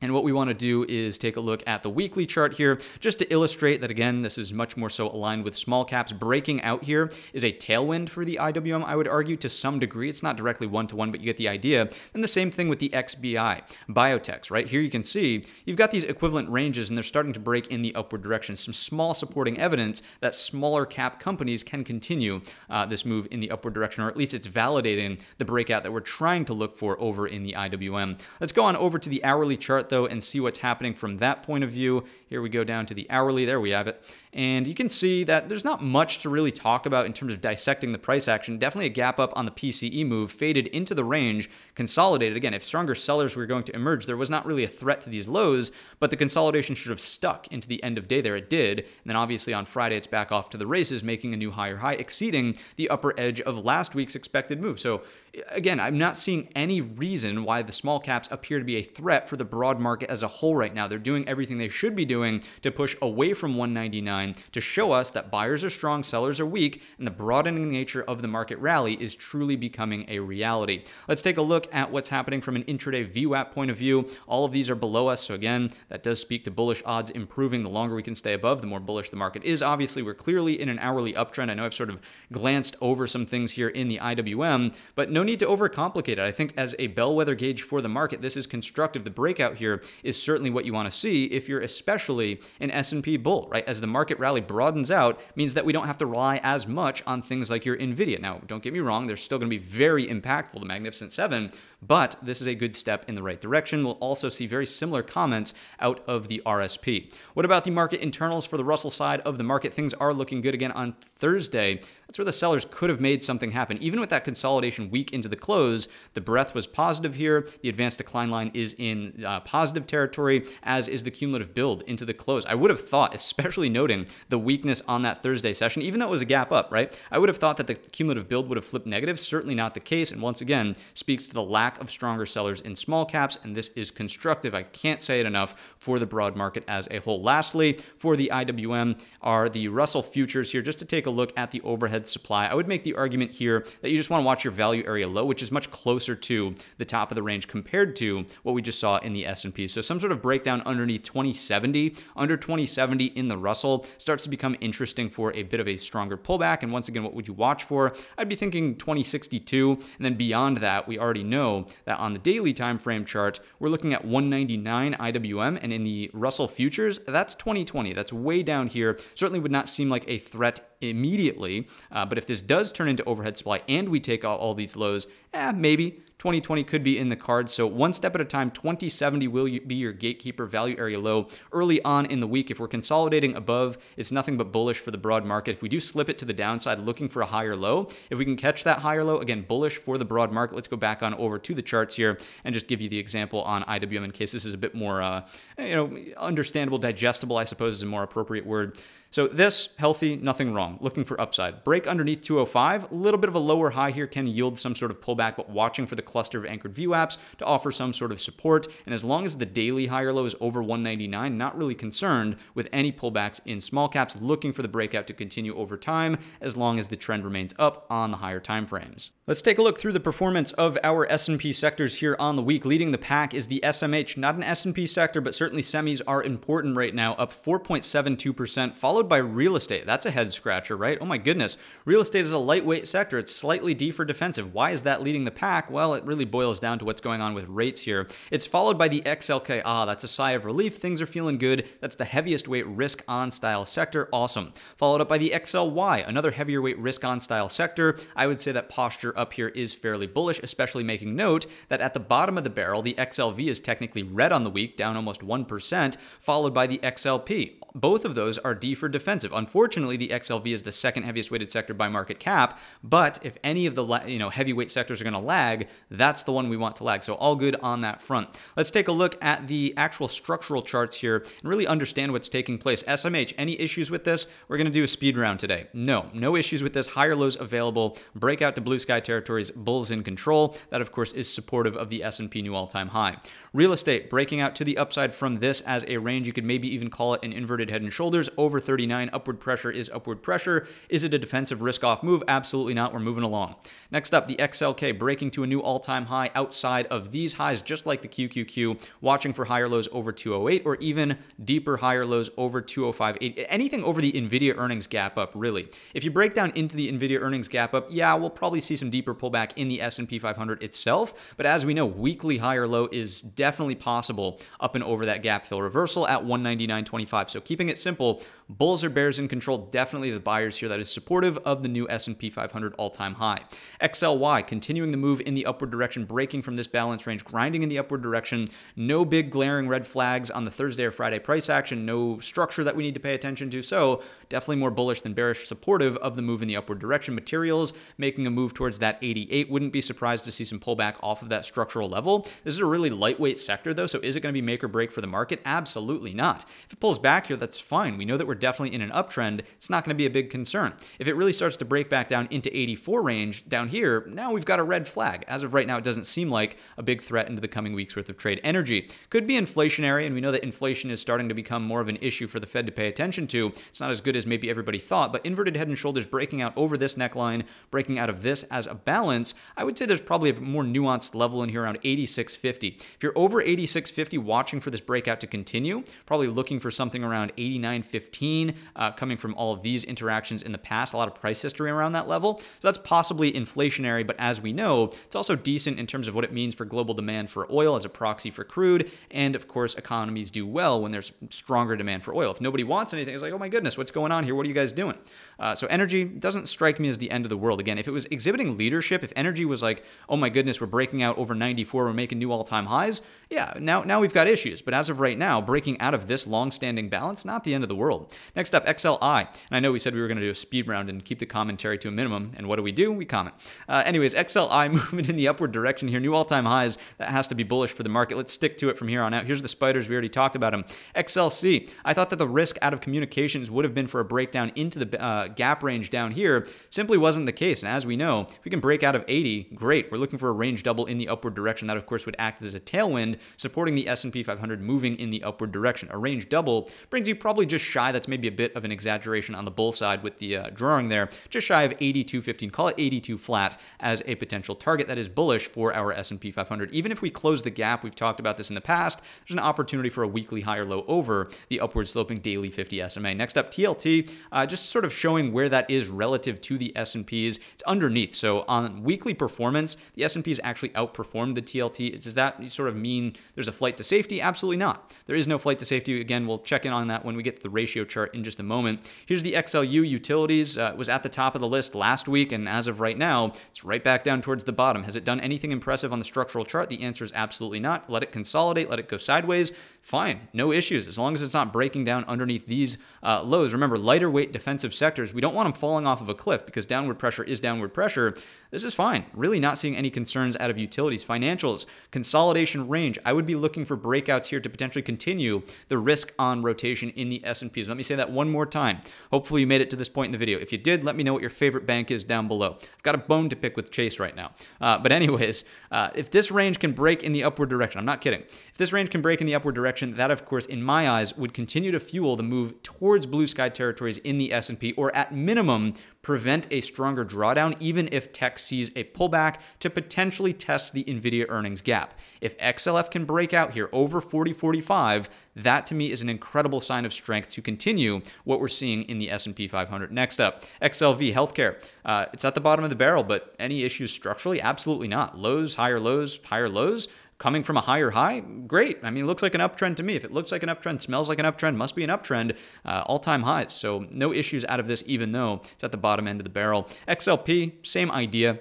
And what we want to do is take a look at the weekly chart here, just to illustrate that, again, this is much more so aligned with small caps. Breaking out here is a tailwind for the I W M, I would argue, to some degree. It's not directly one-to-one, but you get the idea. And the same thing with the X B I, biotechs, right? Here you can see you've got these equivalent ranges, and they're starting to break in the upward direction. Some small supporting evidence that smaller cap companies can continue uh, this move in the upward direction, or at least it's validating the breakout that we're trying to look for over in the I W M. Let's go on over to the hourly chart, though, and see what's happening from that point of view. Here we go down to the hourly. There we have it. And you can see that there's not much to really talk about in terms of dissecting the price action. Definitely a gap up on the P C E move, faded into the range, consolidated. Again, if stronger sellers were going to emerge, there was not really a threat to these lows, but the consolidation should have stuck into the end of day there. It did. And then obviously on Friday, it's back off to the races, making a new higher high, exceeding the upper edge of last week's expected move. So again, I'm not seeing any reason why the small caps appear to be a threat for the broad market as a whole right now. They're doing everything they should be doing to push away from one ninety-nine to show us that buyers are strong, sellers are weak, and the broadening nature of the market rally is truly becoming a reality. Let's take a look at what's happening from an intraday V WAP point of view. All of these are below us. So again, that does speak to bullish odds improving. The longer we can stay above, the more bullish the market is. Obviously, we're clearly in an hourly uptrend. I know I've sort of glanced over some things here in the I W M, but no need to overcomplicate it. I think as a bellwether gauge for the market, this is constructive. The breakout here is certainly what you want to see if you're especially an S and P bull, right? As the market rally broadens out, means that we don't have to rely as much on things like your NVIDIA. Now, don't get me wrong, they're still going to be very impactful, the Magnificent Seven, but this is a good step in the right direction. We'll also see very similar comments out of the R S P. What about the market internals for the Russell side of the market? Things are looking good again on Thursday. That's where the sellers could have made something happen. Even with that consolidation week into the close, the breadth was positive here. The advanced decline line is in uh, positive territory, as is the cumulative build into the close. I would have thought, especially noting the weakness on that Thursday session, even though it was a gap up, right? I would have thought that the cumulative build would have flipped negative. Certainly not the case. And once again, speaks to the lack of stronger sellers in small caps, and this is constructive. I can't say it enough for the broad market as a whole. Lastly, for the I W M are the Russell futures here. Just to take a look at the overhead supply, I would make the argument here that you just want to watch your value area low, which is much closer to the top of the range compared to what we just saw in the S and P. So some sort of breakdown underneath twenty seventy, under twenty seventy in the Russell starts to become interesting for a bit of a stronger pullback. And once again, what would you watch for? I'd be thinking twenty sixty-two, and then beyond that, we already know that on the daily time frame chart, we're looking at one ninety-nine I W M, and in the Russell futures, that's twenty twenty. That's way down here. Certainly would not seem like a threat immediately. Uh, but if this does turn into overhead supply and we take out all these lows, eh, maybe twenty twenty could be in the cards. So one step at a time, twenty seventy will be your gatekeeper value area low early on in the week. If we're consolidating above, it's nothing but bullish for the broad market. If we do slip it to the downside, looking for a higher low, if we can catch that higher low, again, bullish for the broad market. Let's go back on over to the charts here and just give you the example on I W M in case this is a bit more, uh, you know, understandable, digestible, I suppose is a more appropriate word. So this, healthy, nothing wrong, looking for upside. Break underneath two oh five, a little bit of a lower high here can yield some sort of pullback, but watching for the cluster of anchored view apps to offer some sort of support. And as long as the daily higher low is over one ninety-nine, not really concerned with any pullbacks in small caps, looking for the breakout to continue over time as long as the trend remains up on the higher time frames. Let's take a look through the performance of our S and P sectors here on the week. Leading the pack is the S M H, not an S and P sector, but certainly semis are important right now, up four point seven two percent, followed by real estate. That's a head scratcher, right? Oh my goodness. Real estate is a lightweight sector. It's slightly D for defensive. Why is that leading the pack? Well, it really boils down to what's going on with rates here. It's followed by the X L K. Ah, that's a sigh of relief. Things are feeling good. That's the heaviest weight risk on style sector. Awesome. Followed up by the X L Y, another heavier weight risk on style sector. I would say that posture up here is fairly bullish, especially making note that at the bottom of the barrel, the X L V is technically red on the week, down almost one percent, followed by the X L P. Both of those are D for defensive. Unfortunately, the X L V is the second heaviest weighted sector by market cap, but if any of the you know heavyweight sectors are going to lag, that's the one we want to lag. So all good on that front. Let's take a look at the actual structural charts here and really understand what's taking place. S M H, any issues with this? We're going to do a speed round today. No, no issues with this. Higher lows available. Breakout to blue sky territories. Bulls in control. That, of course, is supportive of the S and P new all-time high. Real estate breaking out to the upside from this as a range. You could maybe even call it an inverted head and shoulders over thirty-nine. Upward pressure is upward pressure. Is it a defensive risk-off move? Absolutely not. We're moving along. Next up, the X L K breaking to a new all-time high outside of these highs, just like the Q Q Q, watching for higher lows over two oh eight or even deeper higher lows over two oh five eighty. Anything over the NVIDIA earnings gap up, really. If you break down into the NVIDIA earnings gap up, yeah, we'll probably see some deeper pullback in the S and P five hundred itself. But as we know, weekly higher low is definitely possible up and over that gap fill reversal at one ninety-nine twenty-five. So keeping it simple, bulls or bears in control, definitely the buyers here. That is supportive of the new S and P five hundred all-time high. X L Y continuing the move in the upward direction, breaking from this balance range, grinding in the upward direction. No big glaring red flags on the Thursday or Friday price action. No structure that we need to pay attention to. So definitely more bullish than bearish, supportive of the move in the upward direction. Materials making a move towards that eighty-eight. Wouldn't be surprised to see some pullback off of that structural level. This is a really lightweight sector, though. So is it going to be make or break for the market? Absolutely not. If it pulls back here, that's fine. We know that we're definitely in an uptrend. It's not going to be a big concern. If it really starts to break back down into eighty-four range down here, now we've got a red flag. As of right now, it doesn't seem like a big threat into the coming weeks worth of trade energy. Could be inflationary, and we know that inflation is starting to become more of an issue for the Fed to pay attention to. It's not as good as maybe everybody thought, but inverted head and shoulders breaking out over this neckline, breaking out of this as a balance, I would say there's probably a more nuanced level in here around eighty-six fifty. If you're over eighty-six fifty, watching for this breakout to continue, probably looking for something around eighty-nine fifteen, uh, coming from all of these interactions in the past, a lot of price history around that level. So that's possibly inflationary, but as we know, it's also decent in terms of what it means for global demand for oil as a proxy for crude. And of course, economies do well when there's stronger demand for oil. If nobody wants anything, it's like, oh my goodness, what's going on here? What are you guys doing? Uh, so energy doesn't strike me as the end of the world. Again, if it was exhibiting leadership, if energy was like, oh my goodness, we're breaking out over ninety-four, we're making new all-time highs, yeah, now, now we've got issues. But as of right now, breaking out of this long-standing balance, not the end of the world. Next up, X L I. And I know we said we were going to do a speed round and keep the commentary to a minimum. And what do we do? We comment. Uh, anyways, X L I movement in the upward direction here. New all-time highs. That has to be bullish for the market. Let's stick to it from here on out. Here's the spiders. We already talked about them. X L C. I thought that the risk out of communications would have been for a breakdown into the uh, gap range down here. Simply wasn't the case. And as we know, if we can break out of eighty, great. We're looking for a range double in the upward direction. That, of course, would act as a tailwind, supporting the S and P five hundred moving in the upward direction. A range double brings you probably just shy. That's maybe a bit of an exaggeration on the bull side with the uh, drawing there. Just shy of eighty-two fifteen. Call it eighty-two flat as a potential target. That is bullish for our S and P five hundred. Even if we close the gap, we've talked about this in the past, there's an opportunity for a weekly higher low over the upward sloping daily fifty S M A. Next up, T L T, uh, just sort of showing where that is relative to the S and Ps. It's underneath. So on weekly performance, the S and Ps actually outperformed the T L T. Does that sort of mean there's a flight to safety? Absolutely not. There is no flight to safety. Again, we'll check in on that when we get to the ratio chart in just a moment. Here's the X L U utilities. Uh, it was at the top of the list last week, and as of right now, it's right back down towards the bottom. Has it done anything impressive on the structural chart? The answer is absolutely not. Let it consolidate, let it go sideways. Fine, no issues, as long as it's not breaking down underneath these uh, lows. Remember, lighter weight defensive sectors, we don't want them falling off of a cliff because downward pressure is downward pressure. This is fine. Really not seeing any concerns out of utilities. Financials, consolidation range. I would be looking for breakouts here to potentially continue the risk on rotation in the S and Ps. Let me say that one more time. Hopefully you made it to this point in the video. If you did, let me know what your favorite bank is down below. I've got a bone to pick with Chase right now. Uh, but anyways, uh, if this range can break in the upward direction, I'm not kidding. If this range can break in the upward direction, that, of course, in my eyes, would continue to fuel the move towards blue sky territories in the S and P, or at minimum, prevent a stronger drawdown, even if tech sees a pullback to potentially test the NVIDIA earnings gap. If X L F can break out here over forty forty-five, that to me is an incredible sign of strength to continue what we're seeing in the S and P five hundred. Next up, X L V, healthcare. Uh, it's at the bottom of the barrel, but any issues structurally? Absolutely not. Lows, higher lows, higher lows. Coming from a higher high, great. I mean, it looks like an uptrend to me. If it looks like an uptrend, smells like an uptrend, must be an uptrend, uh, all-time highs. So no issues out of this, even though it's at the bottom end of the barrel. X L P, same idea.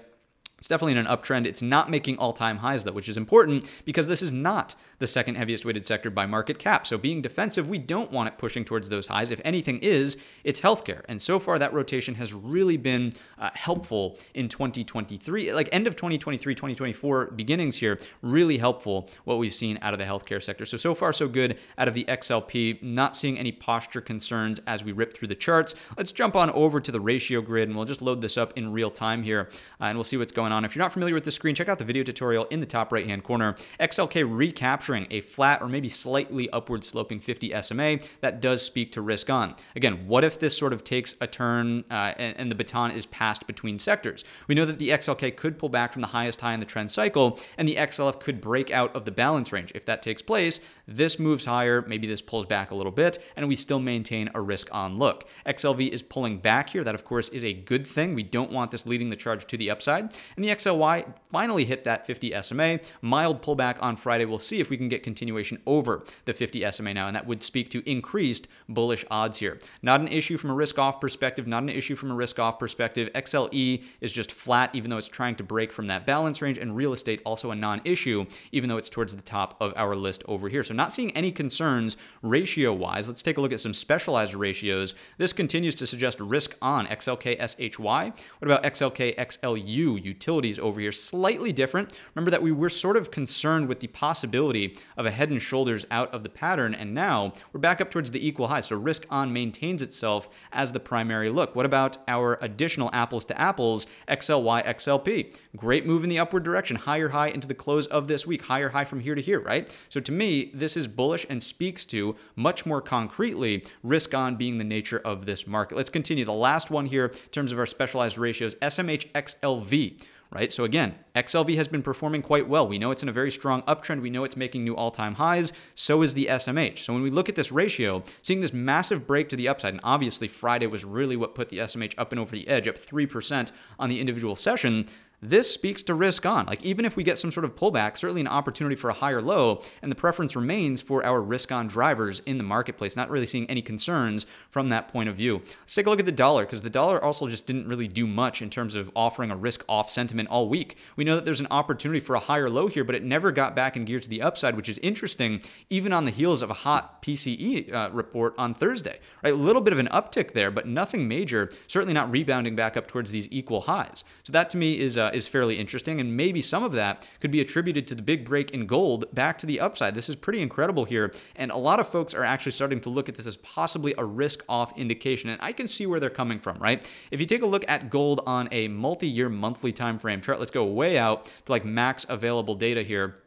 It's definitely in an uptrend. It's not making all-time highs, though, which is important because this is not the second heaviest weighted sector by market cap. So being defensive, we don't want it pushing towards those highs. If anything is, it's healthcare. And so far, that rotation has really been uh, helpful in twenty twenty-three, like end of twenty twenty-three, twenty twenty-four beginnings here, really helpful what we've seen out of the healthcare sector. So, so far, so good out of the X L P, not seeing any posture concerns as we rip through the charts. Let's jump on over to the ratio grid, and we'll just load this up in real time here, uh, and we'll see what's going on. On. If you're not familiar with the screen, check out the video tutorial in the top right-hand corner. X L K recapturing a flat or maybe slightly upward sloping fifty S M A. That does speak to risk on. Again, what if this sort of takes a turn uh, and, and the baton is passed between sectors? We know that the X L K could pull back from the highest high in the trend cycle, and the X L F could break out of the balance range. If that takes place, this moves higher, maybe this pulls back a little bit, and we still maintain a risk on look. X L V is pulling back here. That, of course, is a good thing. We don't want this leading the charge to the upside. And the X L Y finally hit that fifty S M A. Mild pullback on Friday. We'll see if we can get continuation over the fifty S M A now, and that would speak to increased bullish odds here. Not an issue from a risk-off perspective. Not an issue from a risk-off perspective. X L E is just flat, even though it's trying to break from that balance range, and real estate also a non-issue, even though it's towards the top of our list over here. So not seeing any concerns ratio-wise. Let's take a look at some specialized ratios. This continues to suggest risk on X L K, S H Y. What about X L K, X L U? Utilities over here, slightly different. Remember that we were sort of concerned with the possibility of a head and shoulders out of the pattern, and now we're back up towards the equal high, so risk on maintains itself as the primary look. What about our additional apples to apples, X L Y, X L P? Great move in the upward direction, higher high into the close of this week, higher high from here to here, right? So to me, this is bullish and speaks to, much more concretely, risk on being the nature of this market. Let's continue. The last one here in terms of our specialized ratios, S M H, X L V. Right? So again, X L V has been performing quite well. We know it's in a very strong uptrend. We know it's making new all-time highs. So is the S M H. So when we look at this ratio, seeing this massive break to the upside, and obviously Friday was really what put the S M H up and over the edge, up three percent on the individual session. This speaks to risk on. Like, even if we get some sort of pullback, certainly an opportunity for a higher low, and the preference remains for our risk on drivers in the marketplace. Not really seeing any concerns from that point of view. Let's take a look at the dollar, because the dollar also just didn't really do much in terms of offering a risk off sentiment all week. We know that there's an opportunity for a higher low here, but it never got back in gear to the upside, which is interesting, even on the heels of a hot P C E uh, report on Thursday. Right? A little bit of an uptick there, but nothing major, certainly not rebounding back up towards these equal highs. So that to me is a uh, is fairly interesting, and maybe some of that could be attributed to the big break in gold back to the upside. This is pretty incredible here, and a lot of folks are actually starting to look at this as possibly a risk-off indication, and I can see where they're coming from, right? If you take a look at gold on a multi-year monthly time frame chart, let's go way out to like max available data here.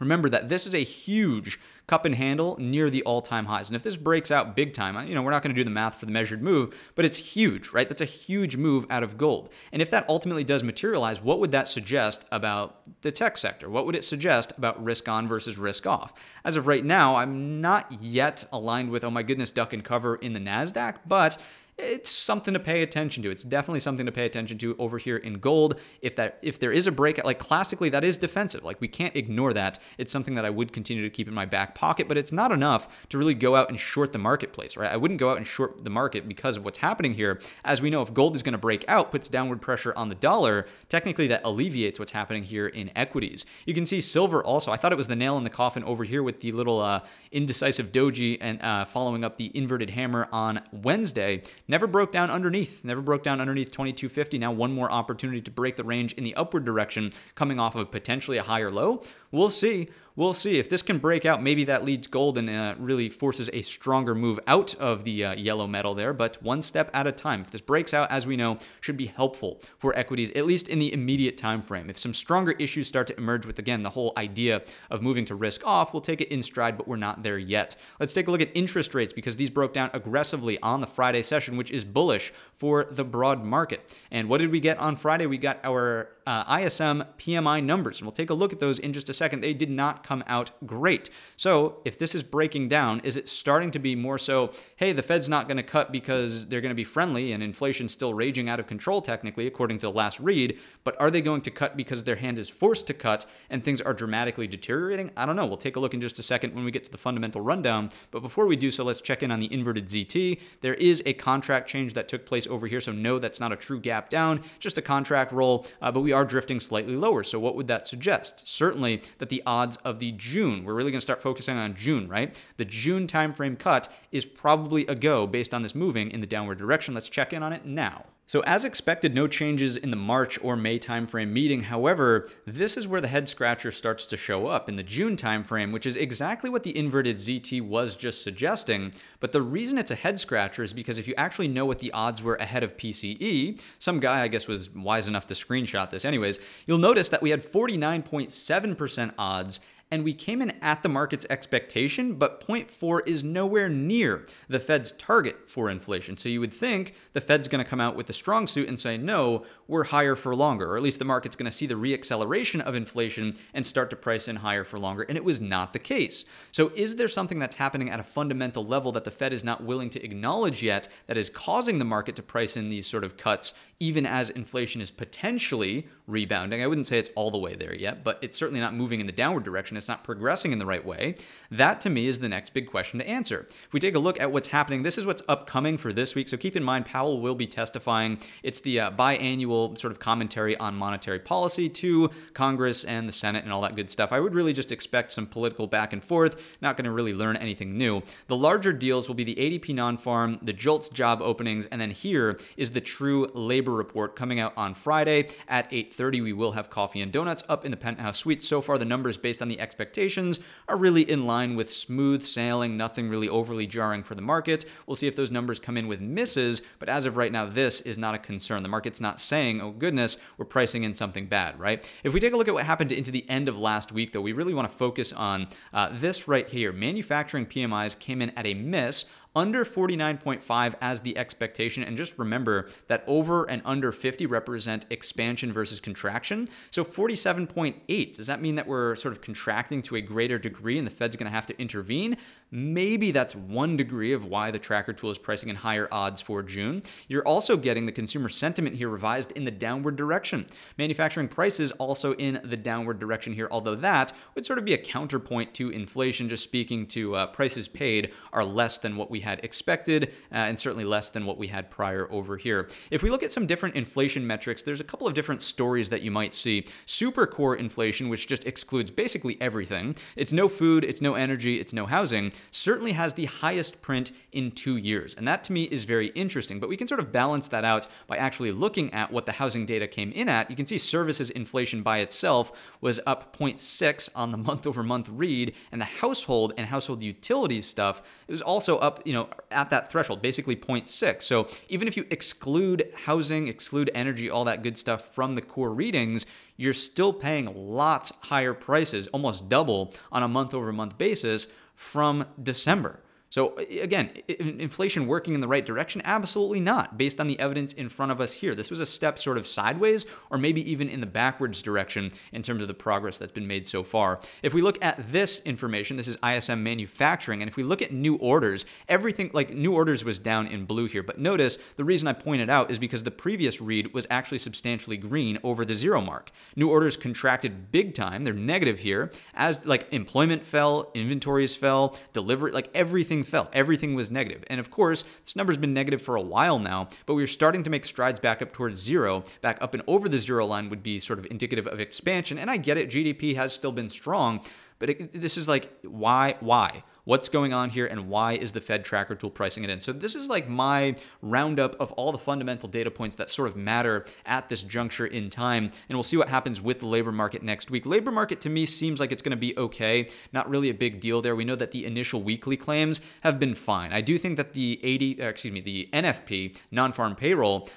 Remember that this is a huge cup and handle near the all-time highs. And if this breaks out big time, you know, we're not going to do the math for the measured move, but it's huge, right? That's a huge move out of gold. And if that ultimately does materialize, what would that suggest about the tech sector? What would it suggest about risk on versus risk off? As of right now, I'm not yet aligned with, oh my goodness, duck and cover in the NASDAQ, but it's something to pay attention to. It's definitely something to pay attention to over here in gold. If that, if there is a breakout, like classically, that is defensive. Like we can't ignore that. It's something that I would continue to keep in my back pocket, but it's not enough to really go out and short the marketplace, right? I wouldn't go out and short the market because of what's happening here. As we know, if gold is going to break out, puts downward pressure on the dollar, technically that alleviates what's happening here in equities. You can see silver also. I thought it was the nail in the coffin over here with the little uh, indecisive doji and uh, following up the inverted hammer on Wednesday. Never broke down underneath, never broke down underneath twenty-two fifty. Now one more opportunity to break the range in the upward direction coming off of potentially a higher low. We'll see. We'll see if this can break out. Maybe that leads gold and uh, really forces a stronger move out of the uh, yellow metal there, but one step at a time. If this breaks out, as we know, should be helpful for equities, at least in the immediate time frame. If some stronger issues start to emerge with, again, the whole idea of moving to risk off, we'll take it in stride, but we're not there yet. Let's take a look at interest rates because these broke down aggressively on the Friday session, which is bullish for the broad market. And what did we get on Friday? We got our uh, I S M P M I numbers, and we'll take a look at those in just a second. They did not come out great. So if this is breaking down, is it starting to be more so, hey, the Fed's not going to cut because they're going to be friendly and inflation's still raging out of control technically, according to the last read, but are they going to cut because their hand is forced to cut and things are dramatically deteriorating? I don't know. We'll take a look in just a second when we get to the fundamental rundown. But before we do so, let's check in on the inverted Z T. There is a contract change that took place over here. So no, that's not a true gap down, just a contract roll, uh, but we are drifting slightly lower. So what would that suggest? Certainly that the odds of the June. We're really going to start focusing on June, right? The June timeframe cut is probably a go based on this moving in the downward direction. Let's check in on it now. So as expected, no changes in the March or May timeframe meeting. However, this is where the head scratcher starts to show up in the June timeframe, which is exactly what the inverted Z T was just suggesting. But the reason it's a head scratcher is because if you actually know what the odds were ahead of P C E, some guy I guess was wise enough to screenshot this anyways, you'll notice that we had forty-nine point seven percent odds and we came in at the market's expectation, but zero point four is nowhere near the Fed's target for inflation. So you would think the Fed's going to come out with a strong suit and say, no, we're higher for longer, or at least the market's going to see the reacceleration of inflation and start to price in higher for longer. And it was not the case. So is there something that's happening at a fundamental level that the Fed is not willing to acknowledge yet that is causing the market to price in these sort of cuts, even as inflation is potentially rebounding? I wouldn't say it's all the way there yet, but it's certainly not moving in the downward direction. It's not progressing in the right way. That to me is the next big question to answer. If we take a look at what's happening, this is what's upcoming for this week. So keep in mind, Powell will be testifying. It's the uh, biannual sort of commentary on monetary policy to Congress and the Senate and all that good stuff. I would really just expect some political back and forth, not going to really learn anything new. The larger deals will be the A D P non-farm, the JOLTS job openings, and then here is the true labor report coming out on Friday at eight thirty. We will have coffee and donuts up in the penthouse suite. So far, the numbers based on the expectations are really in line with smooth sailing, nothing really overly jarring for the market. We'll see if those numbers come in with misses, but as of right now, this is not a concern. The market's not saying, oh goodness, we're pricing in something bad, right? If we take a look at what happened into the end of last week, though, we really want to focus on uh, this right here. Manufacturing P M Is came in at a miss, under forty-nine point five as the expectation. And just remember that over and under fifty represent expansion versus contraction. So forty-seven point eight, does that mean that we're sort of contracting to a greater degree and the Fed's going to have to intervene? Maybe that's one degree of why the tracker tool is pricing in higher odds for June. You're also getting the consumer sentiment here revised in the downward direction. Manufacturing prices also in the downward direction here, although that would sort of be a counterpoint to inflation, just speaking to uh, prices paid are less than what we had expected uh, and certainly less than what we had prior over here. If we look at some different inflation metrics, there's a couple of different stories that you might see. Super core inflation, which just excludes basically everything. It's no food, it's no energy, it's no housing, certainly has the highest print in two years. And that to me is very interesting, but we can sort of balance that out by actually looking at what the housing data came in at. You can see services inflation by itself was up zero point six on the month over month read, and the household and household utilities stuff, it was also up, you know, at that threshold, basically zero point six. So even if you exclude housing, exclude energy, all that good stuff from the core readings, you're still paying lots higher prices, almost double on a month over month basis from December. So again, inflation working in the right direction? Absolutely not, based on the evidence in front of us here. This was a step sort of sideways, or maybe even in the backwards direction in terms of the progress that's been made so far. If we look at this information, this is I S M manufacturing, and if we look at new orders, everything, like new orders was down in blue here, but notice the reason I pointed out is because the previous read was actually substantially green over the zero mark. New orders contracted big time, they're negative here, as like employment fell, inventories fell, delivery, like everything fell. Everything was negative. And of course, this number's been negative for a while now, but we're starting to make strides back up towards zero. Back up and over the zero line would be sort of indicative of expansion. And I get it, G D P has still been strong, but it, this is like, why, why? What's going on here, and why is the Fed tracker tool pricing it in? So this is like my roundup of all the fundamental data points that sort of matter at this juncture in time, and we'll see what happens with the labor market next week. Labor market to me seems like it's going to be okay, not really a big deal there. We know that the initial weekly claims have been fine. I do think that the eighty, excuse me, the N F P, non-farm payroll,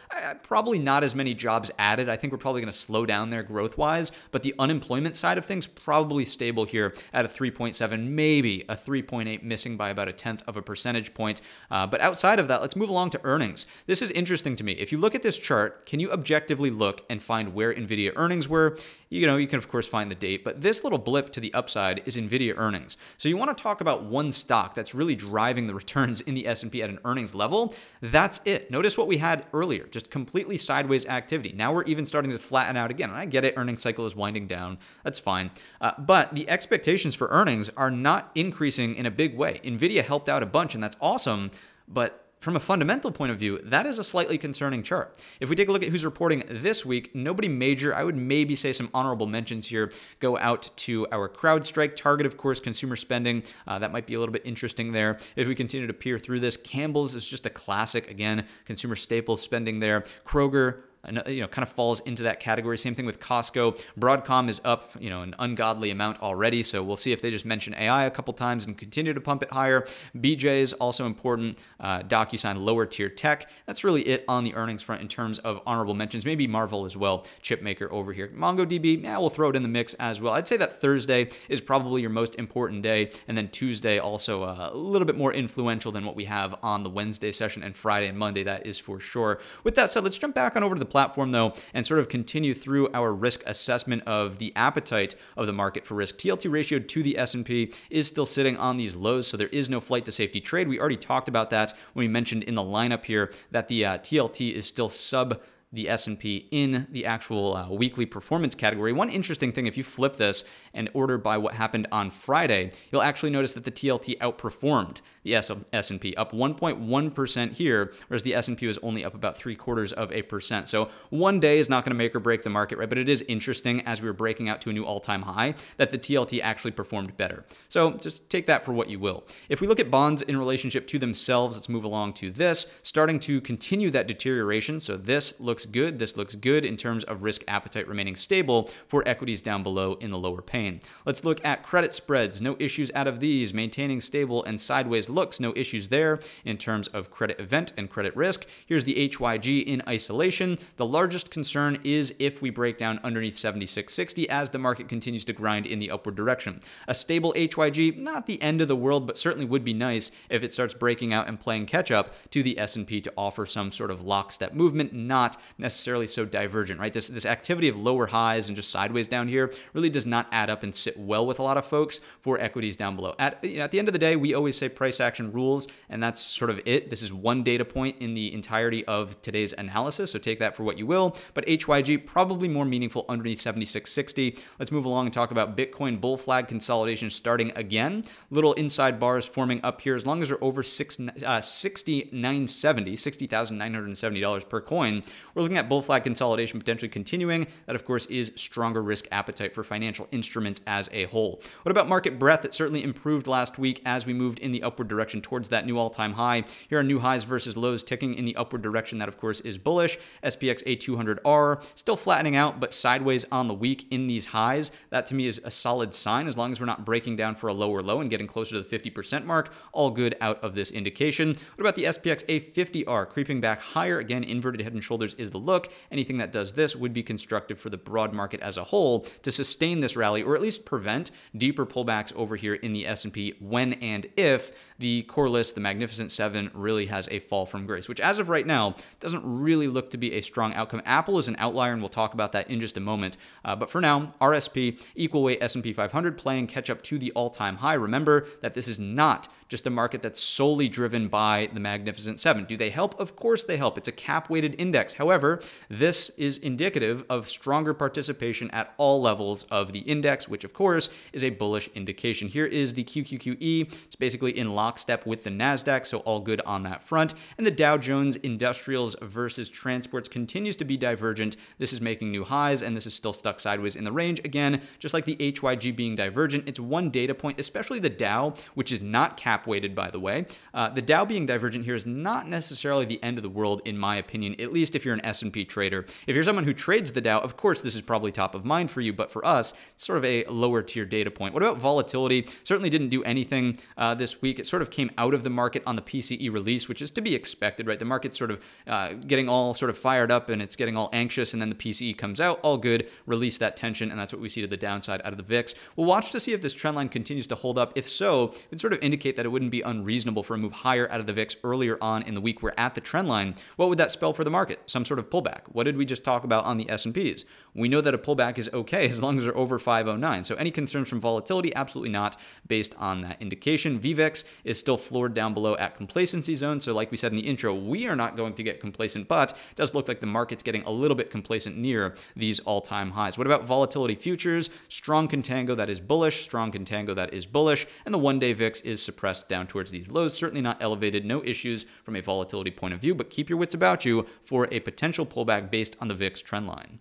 probably not as many jobs added. I think we're probably going to slow down there growth-wise, but the unemployment side of things probably stable here at a three point seven, maybe a three point eight, missing by about a tenth of a percentage point. Uh, but outside of that, let's move along to earnings. This is interesting to me. If you look at this chart, can you objectively look and find where NVIDIA earnings were? You know, you can of course find the date, but this little blip to the upside is NVIDIA earnings. So you want to talk about one stock that's really driving the returns in the S and P at an earnings level. That's it. Notice what we had earlier, just completely sideways activity. Now we're even starting to flatten out again. And I get it, earnings cycle is winding down. That's fine. Uh, but the expectations for earnings are not increasing in a big way. NVIDIA helped out a bunch, and that's awesome, but from a fundamental point of view, that is a slightly concerning chart. If we take a look at who's reporting this week, nobody major. I would maybe say some honorable mentions here go out to our CrowdStrike, Target, of course, consumer spending. Uh, that might be a little bit interesting there. If we continue to peer through this, Campbell's is just a classic, again, consumer staple spending there. Kroger, you know, kind of falls into that category. Same thing with Costco. Broadcom is up, you know, an ungodly amount already. So we'll see if they just mention A I a couple times and continue to pump it higher. B J's also important. Uh, DocuSign, lower tier tech. That's really it on the earnings front in terms of honorable mentions. Maybe Marvel as well. Chipmaker over here. MongoDB, yeah, we'll throw it in the mix as well. I'd say that Thursday is probably your most important day. And then Tuesday also a little bit more influential than what we have on the Wednesday session, and Friday and Monday, that is for sure. With that said, let's jump back on over to the platform though, and sort of continue through our risk assessment of the appetite of the market for risk. T L T ratio to the S and P is still sitting on these lows, so there is no flight to safety trade. We already talked about that when we mentioned in the lineup here that the uh, T L T is still sub the S and P in the actual uh, weekly performance category. One interesting thing, if you flip this and order by what happened on Friday, you'll actually notice that the T L T outperformed the S and P, up one point one percent here, whereas the S and P was only up about three quarters of a percent. So one day is not gonna make or break the market, right? But it is interesting, as we were breaking out to a new all-time high, that the T L T actually performed better. So just take that for what you will. If we look at bonds in relationship to themselves, let's move along to this, starting to continue that deterioration. So this looks good. This looks good in terms of risk appetite remaining stable for equities down below in the lower pane. Let's look at credit spreads. No issues out of these, maintaining stable and sideways looks. No issues there in terms of credit event and credit risk. Here's the H Y G in isolation. The largest concern is if we break down underneath seventy-six sixty as the market continues to grind in the upward direction. A stable H Y G, not the end of the world, but certainly would be nice if it starts breaking out and playing catch up to the S and P to offer some sort of lockstep movement, not necessarily so divergent, right? This this activity of lower highs and just sideways down here really does not add up and sit well with a lot of folks for equities down below. At, you know, at the end of the day, we always say price action rules, and that's sort of it. This is one data point in the entirety of today's analysis, so take that for what you will. But H Y G probably more meaningful underneath seventy-six sixty. Let's move along and talk about Bitcoin bull flag consolidation starting again. Little inside bars forming up here. As long as we're over six, uh, sixty-nine seventy, sixty thousand nine hundred seventy dollars per coin, we're looking at bull flag consolidation potentially continuing. That, of course, is stronger risk appetite for financial instruments as a whole. What about market breadth? It certainly improved last week as we moved in the upward direction towards that new all-time high. Here are new highs versus lows ticking in the upward direction. That, of course, is bullish. S P X A two hundred R still flattening out, but sideways on the week in these highs. That, to me, is a solid sign. As long as we're not breaking down for a lower low and getting closer to the fifty percent mark, all good out of this indication. What about the S P X A fifty R? Creeping back higher. Again, inverted head and shoulders is the look, anything that does this would be constructive for the broad market as a whole to sustain this rally, or at least prevent deeper pullbacks over here in the S and P when and if the core list, the Magnificent Seven, really has a fall from grace, which as of right now doesn't really look to be a strong outcome. Apple is an outlier, and we'll talk about that in just a moment. Uh, but for now, R S P, equal weight S and P five hundred, playing catch up to the all-time high. Remember that this is not just a market that's solely driven by the Magnificent Seven. Do they help? Of course they help. It's a cap-weighted index. However, this is indicative of stronger participation at all levels of the index, which of course is a bullish indication. Here is the Q Q Q E. It's basically in lockstep with the NASDAQ, so all good on that front. And the Dow Jones Industrials versus Transports continues to be divergent. This is making new highs, and this is still stuck sideways in the range. Again, just like the H Y G being divergent, it's one data point, especially the Dow, which is not cap-weighted, by the way. Uh, the Dow being divergent here is not necessarily the end of the world, in my opinion, at least if you're an S and P trader. If you're someone who trades the Dow, of course, this is probably top of mind for you, but for us, it's sort of a lower tier data point. What about volatility? Certainly didn't do anything uh, this week. It sort of came out of the market on the P C E release, which is to be expected, right? The market's sort of uh, getting all sort of fired up, and it's getting all anxious, and then the P C E comes out, all good, release that tension, and that's what we see to the downside out of the V I X. We'll watch to see if this trend line continues to hold up. If so, it would sort of indicate that it wouldn't be unreasonable for a move higher out of the V I X earlier on in the week. We're at the trend line. What would that spell for the market? Some sort of pullback. What did we just talk about on the S and Ps? We know that a pullback is okay as long as they're over five oh nine. So any concerns from volatility? Absolutely not based on that indication. V VIX is still floored down below at complacency zone. So like we said in the intro, we are not going to get complacent, but it does look like the market's getting a little bit complacent near these all-time highs. What about volatility futures? Strong contango that is bullish, strong contango that is bullish, and the one-day V I X is suppressed down towards these lows. Certainly not elevated, no issues from a volatility point of view, but keep your wits about you for a potential pullback based on the V I X trend line.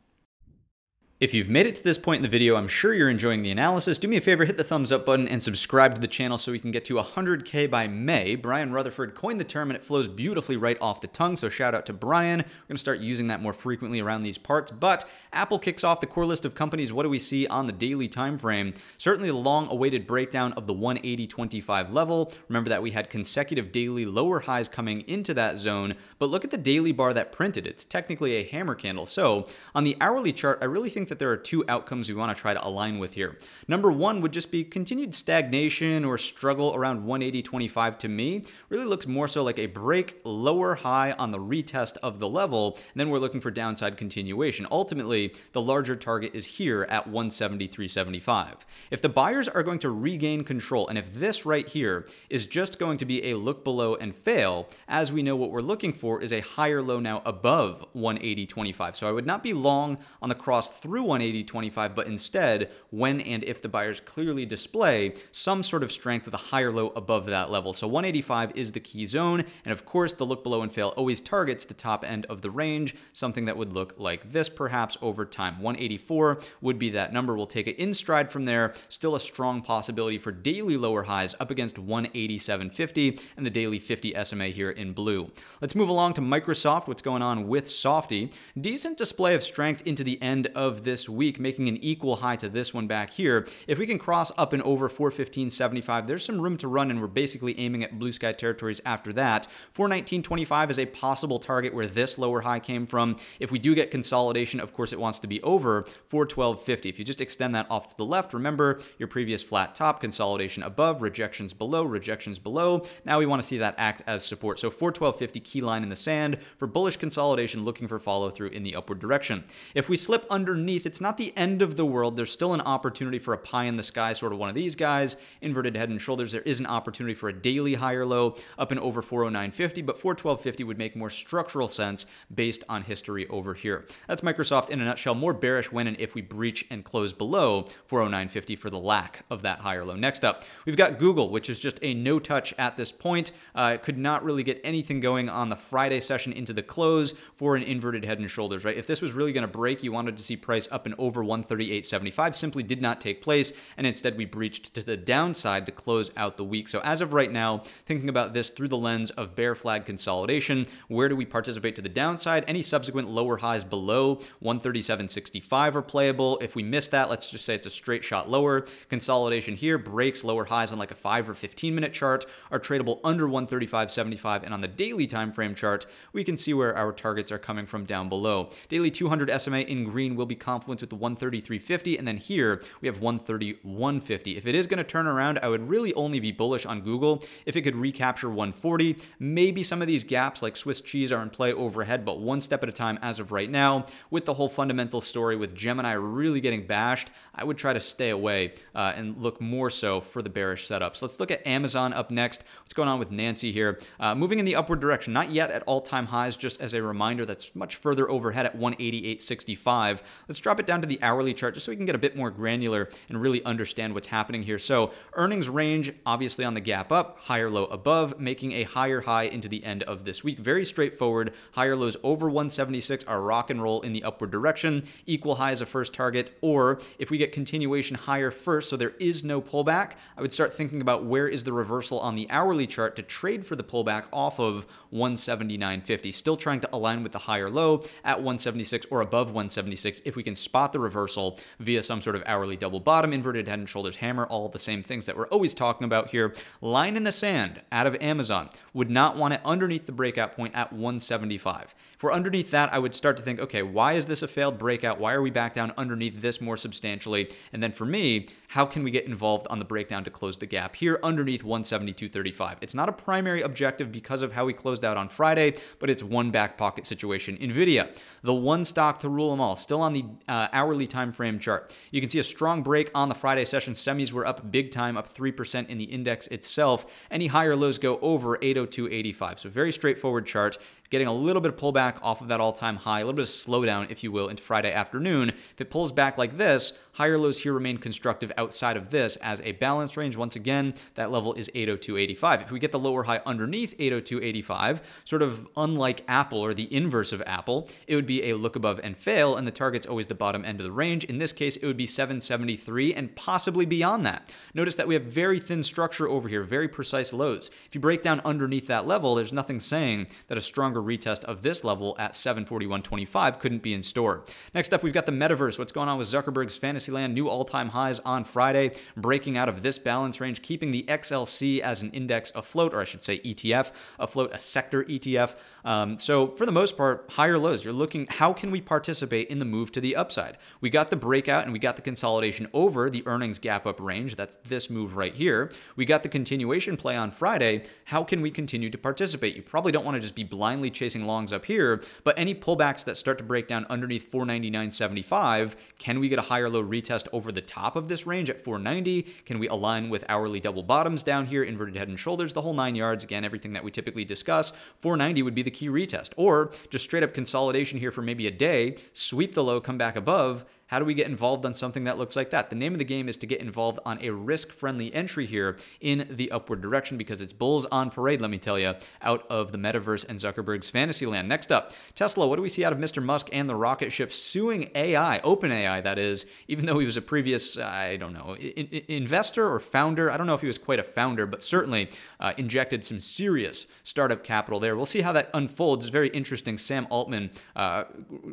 If you've made it to this point in the video, I'm sure you're enjoying the analysis. Do me a favor, hit the thumbs up button and subscribe to the channel so we can get to one hundred K by May. Brian Rutherford coined the term, and it flows beautifully right off the tongue, so shout out to Brian. We're gonna start using that more frequently around these parts, but Apple kicks off the core list of companies. What do we see on the daily time frame? Certainly the long-awaited breakdown of the one eighty twenty-five level. Remember that we had consecutive daily lower highs coming into that zone, but look at the daily bar that printed. It's technically a hammer candle. So on the hourly chart, I really think that that there are two outcomes we want to try to align with here. Number one would just be continued stagnation or struggle around one eighty twenty-five. To me, really looks more so like a break lower high on the retest of the level, and then we're looking for downside continuation. Ultimately, the larger target is here at one seventy-three seventy-five. If the buyers are going to regain control, and if this right here is just going to be a look below and fail, as we know what we're looking for is a higher low now above one eighty twenty-five. So I would not be long on the cross through one eighty twenty-five, but instead when and if the buyers clearly display some sort of strength with a higher low above that level. So one eighty-five is the key zone, and of course the look below and fail always targets the top end of the range, something that would look like this perhaps over time. one eighty-four would be that number. We'll take it in stride from there. Still a strong possibility for daily lower highs up against one eighty-seven fifty and the daily fifty S M A here in blue. Let's move along to Microsoft. What's going on with Softy? Decent display of strength into the end of this this week, making an equal high to this one back here. If we can cross up and over four fifteen seventy-five, there's some room to run, and we're basically aiming at blue sky territories after that. four nineteen twenty-five is a possible target where this lower high came from. If we do get consolidation, of course, it wants to be over four twelve fifty. If you just extend that off to the left, remember your previous flat top, consolidation above, rejections below, rejections below. Now we want to see that act as support. So four twelve fifty key line in the sand for bullish consolidation, looking for follow through in the upward direction. If we slip underneath, it's not the end of the world. There's still an opportunity for a pie in the sky, sort of one of these guys, inverted head and shoulders. There is an opportunity for a daily higher low up and over four oh nine fifty, but four twelve fifty would make more structural sense based on history over here. That's Microsoft in a nutshell. More bearish when and if we breach and close below four oh nine fifty for the lack of that higher low. Next up, we've got Google, which is just a no touch at this point. Uh, could not really get anything going on the Friday session into the close for an inverted head and shoulders, right? If this was really going to break, you wanted to see price price up and over one thirty-eight seventy-five simply did not take place, and instead we breached to the downside to close out the week. So as of right now, thinking about this through the lens of bear flag consolidation, where do we participate to the downside? Any subsequent lower highs below one thirty-seven sixty-five are playable. If we miss that, let's just say it's a straight shot lower. Consolidation here breaks lower highs on like a five or fifteen minute chart, are tradable under one thirty-five seventy-five, and on the daily time frame chart, we can see where our targets are coming from down below. Daily two hundred S M A in green will be confluence with the one thirty-three fifty, and then here we have one thirty-one fifty. If it is going to turn around, I would really only be bullish on Google if it could recapture one forty. Maybe some of these gaps like Swiss cheese are in play overhead, but one step at a time as of right now. With the whole fundamental story with Gemini really getting bashed, I would try to stay away uh, and look more so for the bearish setups. Let's look at Amazon up next. What's going on with Nancy here? Uh, moving in the upward direction, not yet at all-time highs, just as a reminder, that's much further overhead at one eighty-eight sixty-five. Let's drop it down to the hourly chart just so we can get a bit more granular and really understand what's happening here. So earnings range, obviously on the gap up, higher low above, making a higher high into the end of this week. Very straightforward. Higher lows over one seventy-six are rock and roll in the upward direction. Equal high as a first target, or if we get continuation higher first, so there is no pullback, I would start thinking about where is the reversal on the hourly chart to trade for the pullback off of one seventy-nine fifty. Still trying to align with the higher low at one seventy-six or above one seventy-six if we can spot the reversal via some sort of hourly double bottom, inverted head and shoulders hammer, all the same things that we're always talking about here. Line in the sand out of Amazon. Would not want it underneath the breakout point at one seventy-five. If we're underneath that, I would start to think, okay, why is this a failed breakout? Why are we back down underneath this more substantially? And then for me, how can we get involved on the breakdown to close the gap here underneath one seventy-two thirty-five? It's not a primary objective because of how we closed out on Friday, but it's one back pocket situation. NVIDIA, the one stock to rule them all, still on the uh, hourly time frame chart. You can see a strong break on the Friday session. Semis were up big time, up three percent in the index itself. Any higher lows go over eight oh two eighty-five. So very straightforward chart. Getting a little bit of pullback off of that all-time high, a little bit of slowdown, if you will, into Friday afternoon. If it pulls back like this, higher lows here remain constructive outside of this as a balanced range. Once again, that level is eight oh two eighty-five. If we get the lower high underneath eight oh two eighty-five, sort of unlike Apple or the inverse of Apple, it would be a look above and fail, and the target's always the bottom end of the range. In this case, it would be seven seventy-three and possibly beyond that. Notice that we have very thin structure over here, very precise lows. If you break down underneath that level, there's nothing saying that a stronger retest of this level at seven forty-one twenty-five couldn't be in store. Next up, we've got the metaverse. What's going on with Zuckerberg's Fantasyland? New all-time highs on Friday, breaking out of this balance range, keeping the X L C as an index afloat, or I should say E T F afloat, a sector E T F. Um, so for the most part, higher lows. You're looking, how can we participate in the move to the upside? We got the breakout and we got the consolidation over the earnings gap up range. That's this move right here. We got the continuation play on Friday. How can we continue to participate? You probably don't want to just be blindly chasing longs up here, but any pullbacks that start to break down underneath four ninety-nine seventy-five, can we get a higher low retest over the top of this range at four ninety? Can we align with hourly double bottoms down here, inverted head and shoulders, the whole nine yards? Again, everything that we typically discuss. four ninety would be the key retest, or just straight up consolidation here for maybe a day, sweep the low, come back above. How do we get involved on something that looks like that? The name of the game is to get involved on a risk-friendly entry here in the upward direction, because it's bulls on parade, let me tell you, out of the metaverse and Zuckerberg's Fantasyland. Next up, Tesla. What do we see out of Mister Musk and the rocket ship suing A I, OpenAI that is, even though he was a previous, I don't know, in in investor or founder? I don't know if he was quite a founder, but certainly uh, injected some serious startup capital there. We'll see how that unfolds. It's very interesting. Sam Altman uh,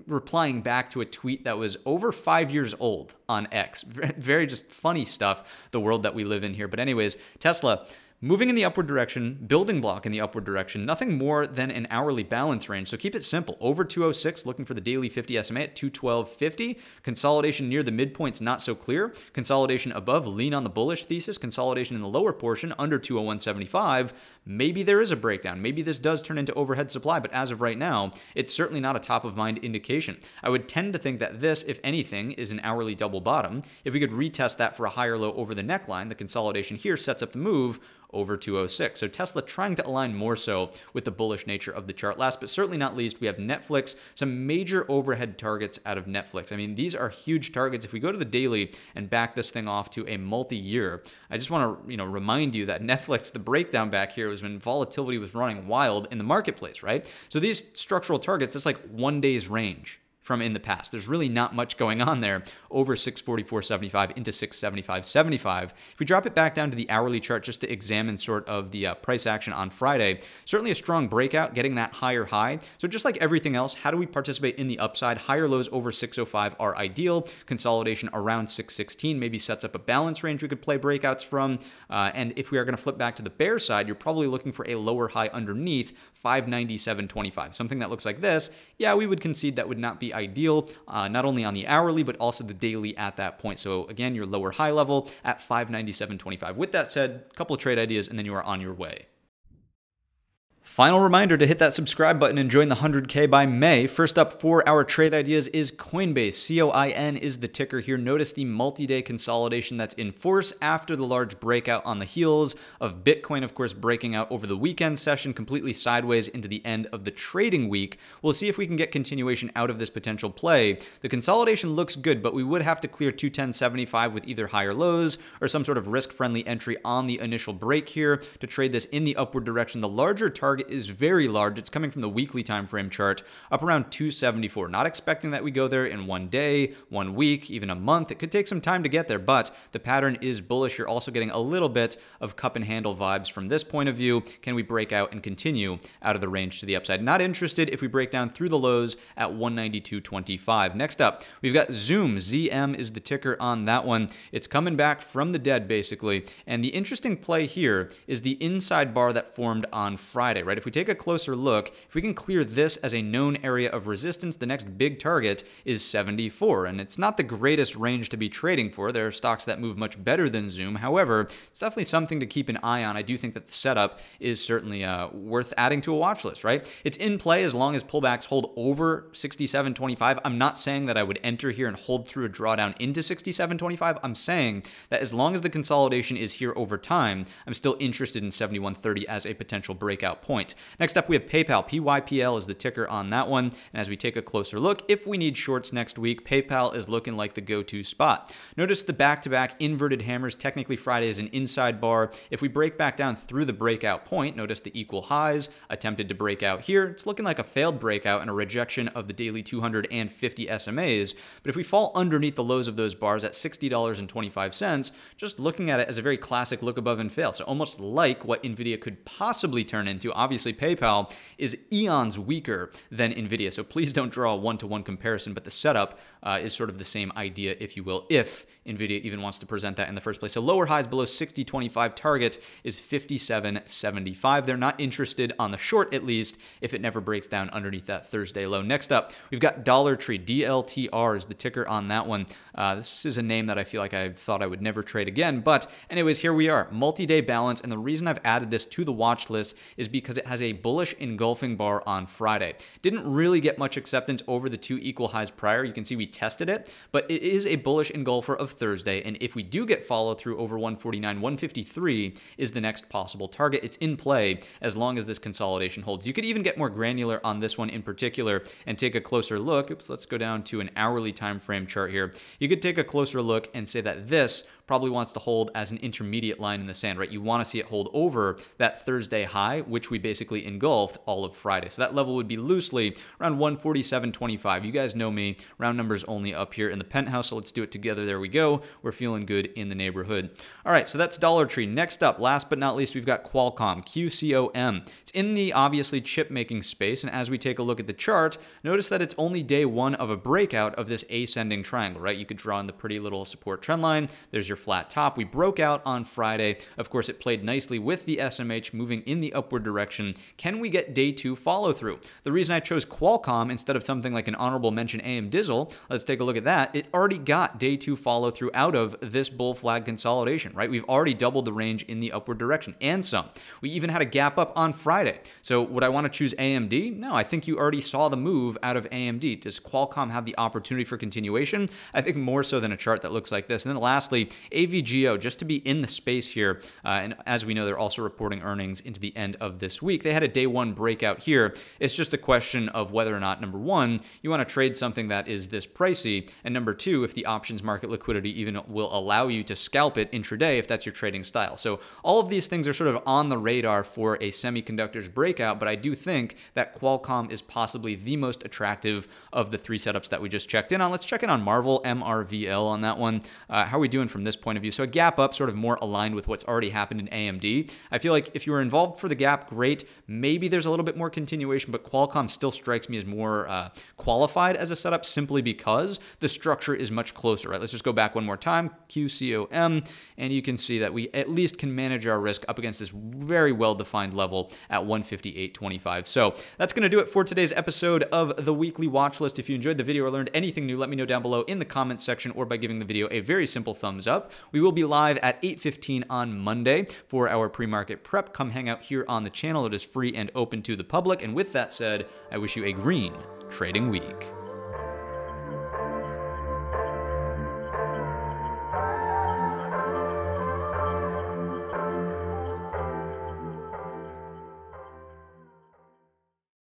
replying back to a tweet that was over five Five years old on X. Very just funny stuff, the world that we live in here. But anyways, Tesla, moving in the upward direction, building block in the upward direction, nothing more than an hourly balance range. So keep it simple. Over two oh six, looking for the daily fifty S M A at two twelve fifty. Consolidation near the midpoint's not so clear. Consolidation above, lean on the bullish thesis. Consolidation in the lower portion, under two oh one seventy-five. Maybe there is a breakdown. Maybe this does turn into overhead supply, but as of right now, it's certainly not a top-of-mind indication. I would tend to think that this, if anything, is an hourly double bottom. If we could retest that for a higher low over the neckline, the consolidation here sets up the move over two oh six. So Tesla trying to align more so with the bullish nature of the chart. Last but certainly not least, we have Netflix, some major overhead targets out of Netflix. I mean, these are huge targets. If we go to the daily and back this thing off to a multi-year, I just want to, you know, remind you that Netflix, the breakdown back here was when volatility was running wild in the marketplace, right? So these structural targets, it's like one day's range. from in the past. There's really not much going on there over six forty-four seventy-five into six seventy-five seventy-five. If we drop it back down to the hourly chart just to examine sort of the uh, price action on Friday, certainly a strong breakout getting that higher high. So just like everything else, how do we participate in the upside? Higher lows over six oh five are ideal. Consolidation around six sixteen maybe sets up a balance range we could play breakouts from. Uh, and if we are going to flip back to the bear side, you're probably looking for a lower high underneath five ninety-seven twenty-five. Something that looks like this. Yeah, we would concede that would not be ideal, uh, not only on the hourly, but also the daily at that point. So again, your lower high level at five ninety-seven twenty-five. With that said, a couple of trade ideas, and then you are on your way. Final reminder to hit that subscribe button and join the one hundred K by May. First up for our trade ideas is Coinbase. C O I N is the ticker here. Notice the multi-day consolidation that's in force after the large breakout on the heels of Bitcoin, of course, breaking out over the weekend session, completely sideways into the end of the trading week. We'll see if we can get continuation out of this potential play. The consolidation looks good, but we would have to clear two ten seventy-five with either higher lows or some sort of risk-friendly entry on the initial break here to trade this in the upward direction. The larger target is very large. It's coming from the weekly time frame chart up around two seventy-four. Not expecting that we go there in one day, one week, even a month. It could take some time to get there, but the pattern is bullish. You're also getting a little bit of cup and handle vibes from this point of view. Can we break out and continue out of the range to the upside? Not interested if we break down through the lows at one ninety-two twenty-five. Next up, we've got Zoom. Z M is the ticker on that one. It's coming back from the dead, basically. And the interesting play here is the inside bar that formed on Friday. Right? If we take a closer look, if we can clear this as a known area of resistance, the next big target is seventy-four. And it's not the greatest range to be trading for. There are stocks that move much better than Zoom. However, it's definitely something to keep an eye on. I do think that the setup is certainly uh, worth adding to a watch list, right? It's in play as long as pullbacks hold over sixty-seven twenty-five. I'm not saying that I would enter here and hold through a drawdown into sixty-seven twenty-five. I'm saying that as long as the consolidation is here over time, I'm still interested in seventy-one thirty as a potential breakout point. Point. Next up, we have PayPal. P Y P L is the ticker on that one. And as we take a closer look, if we need shorts next week, PayPal is looking like the go-to spot. Notice the back-to-back inverted hammers. Technically, Friday is an inside bar. If we break back down through the breakout point, notice the equal highs attempted to break out here. It's looking like a failed breakout and a rejection of the daily two hundred fifty S M As. But if we fall underneath the lows of those bars at sixty dollars and twenty-five cents, just looking at it as a very classic look above and fail. So almost like what NVIDIA could possibly turn into. Obviously, PayPal is eons weaker than NVIDIA, so please don't draw a one-to-one comparison, but the setup uh, is sort of the same idea, if you will, if NVIDIA even wants to present that in the first place. So lower highs below sixty twenty-five, target is fifty-seven seventy-five. They're not interested on the short, at least, if it never breaks down underneath that Thursday low. Next up, we've got Dollar Tree. D L T R is the ticker on that one. Uh, this is a name that I feel like I thought I would never trade again, but anyways, here we are. Multi-day balance, and the reason I've added this to the watch list is because because it has a bullish engulfing bar on Friday. Didn't really get much acceptance over the two equal highs prior. You can see we tested it, but it is a bullish engulfer of Thursday. And if we do get follow through over one forty-nine, one fifty-three is the next possible target. It's in play as long as this consolidation holds. You could even get more granular on this one in particular and take a closer look. Oops, let's go down to an hourly time frame chart here. You could take a closer look and say that this probably wants to hold as an intermediate line in the sand, right? You want to see it hold over that Thursday high, which we basically engulfed all of Friday. So that level would be loosely around one forty-seven twenty-five. You guys know me, round numbers only up here in the penthouse. So let's do it together. There we go. We're feeling good in the neighborhood. All right, so that's Dollar Tree. Next up, last but not least, we've got Qualcomm, Q C O M. It's in the obviously chip making space. And as we take a look at the chart, notice that it's only day one of a breakout of this ascending triangle, right? You could draw in the pretty little support trend line. There's your flat top. We broke out on Friday. Of course, it played nicely with the S M H moving in the upward direction. Can we get day two follow through? The reason I chose Qualcomm instead of something like an honorable mention A M Dizzle, let's take a look at that. It already got day two follow through out of this bull flag consolidation, right? We've already doubled the range in the upward direction and some. We even had a gap up on Friday. So would I want to choose A M D? No, I think you already saw the move out of A M D. Does Qualcomm have the opportunity for continuation? I think more so than a chart that looks like this. And then lastly, A V G O, just to be in the space here, uh, and as we know, they're also reporting earnings into the end of this week. They had a day one breakout here. It's just a question of whether or not, number one, you want to trade something that is this pricey, and number two, if the options market liquidity even will allow you to scalp it intraday if that's your trading style. So all of these things are sort of on the radar for a semiconductors breakout, but I do think that Qualcomm is possibly the most attractive of the three setups that we just checked in on. Let's check in on Marvel, M R V L, on that one. Uh, how are we doing from this point of view? So a gap up, sort of more aligned with what's already happened in A M D. I feel like if you were involved for the gap, great. Maybe there's a little bit more continuation, but Qualcomm still strikes me as more uh, qualified as a setup simply because the structure is much closer, right? Let's just go back one more time, Q C O M, and you can see that we at least can manage our risk up against this very well-defined level at one fifty-eight twenty-five. So that's going to do it for today's episode of the Weekly Watch List. If you enjoyed the video or learned anything new, let me know down below in the comments section or by giving the video a very simple thumbs up. We will be live at eight fifteen on Monday for our pre-market prep. Come hang out here on the channel. It is free and open to the public. And with that said, I wish you a green trading week.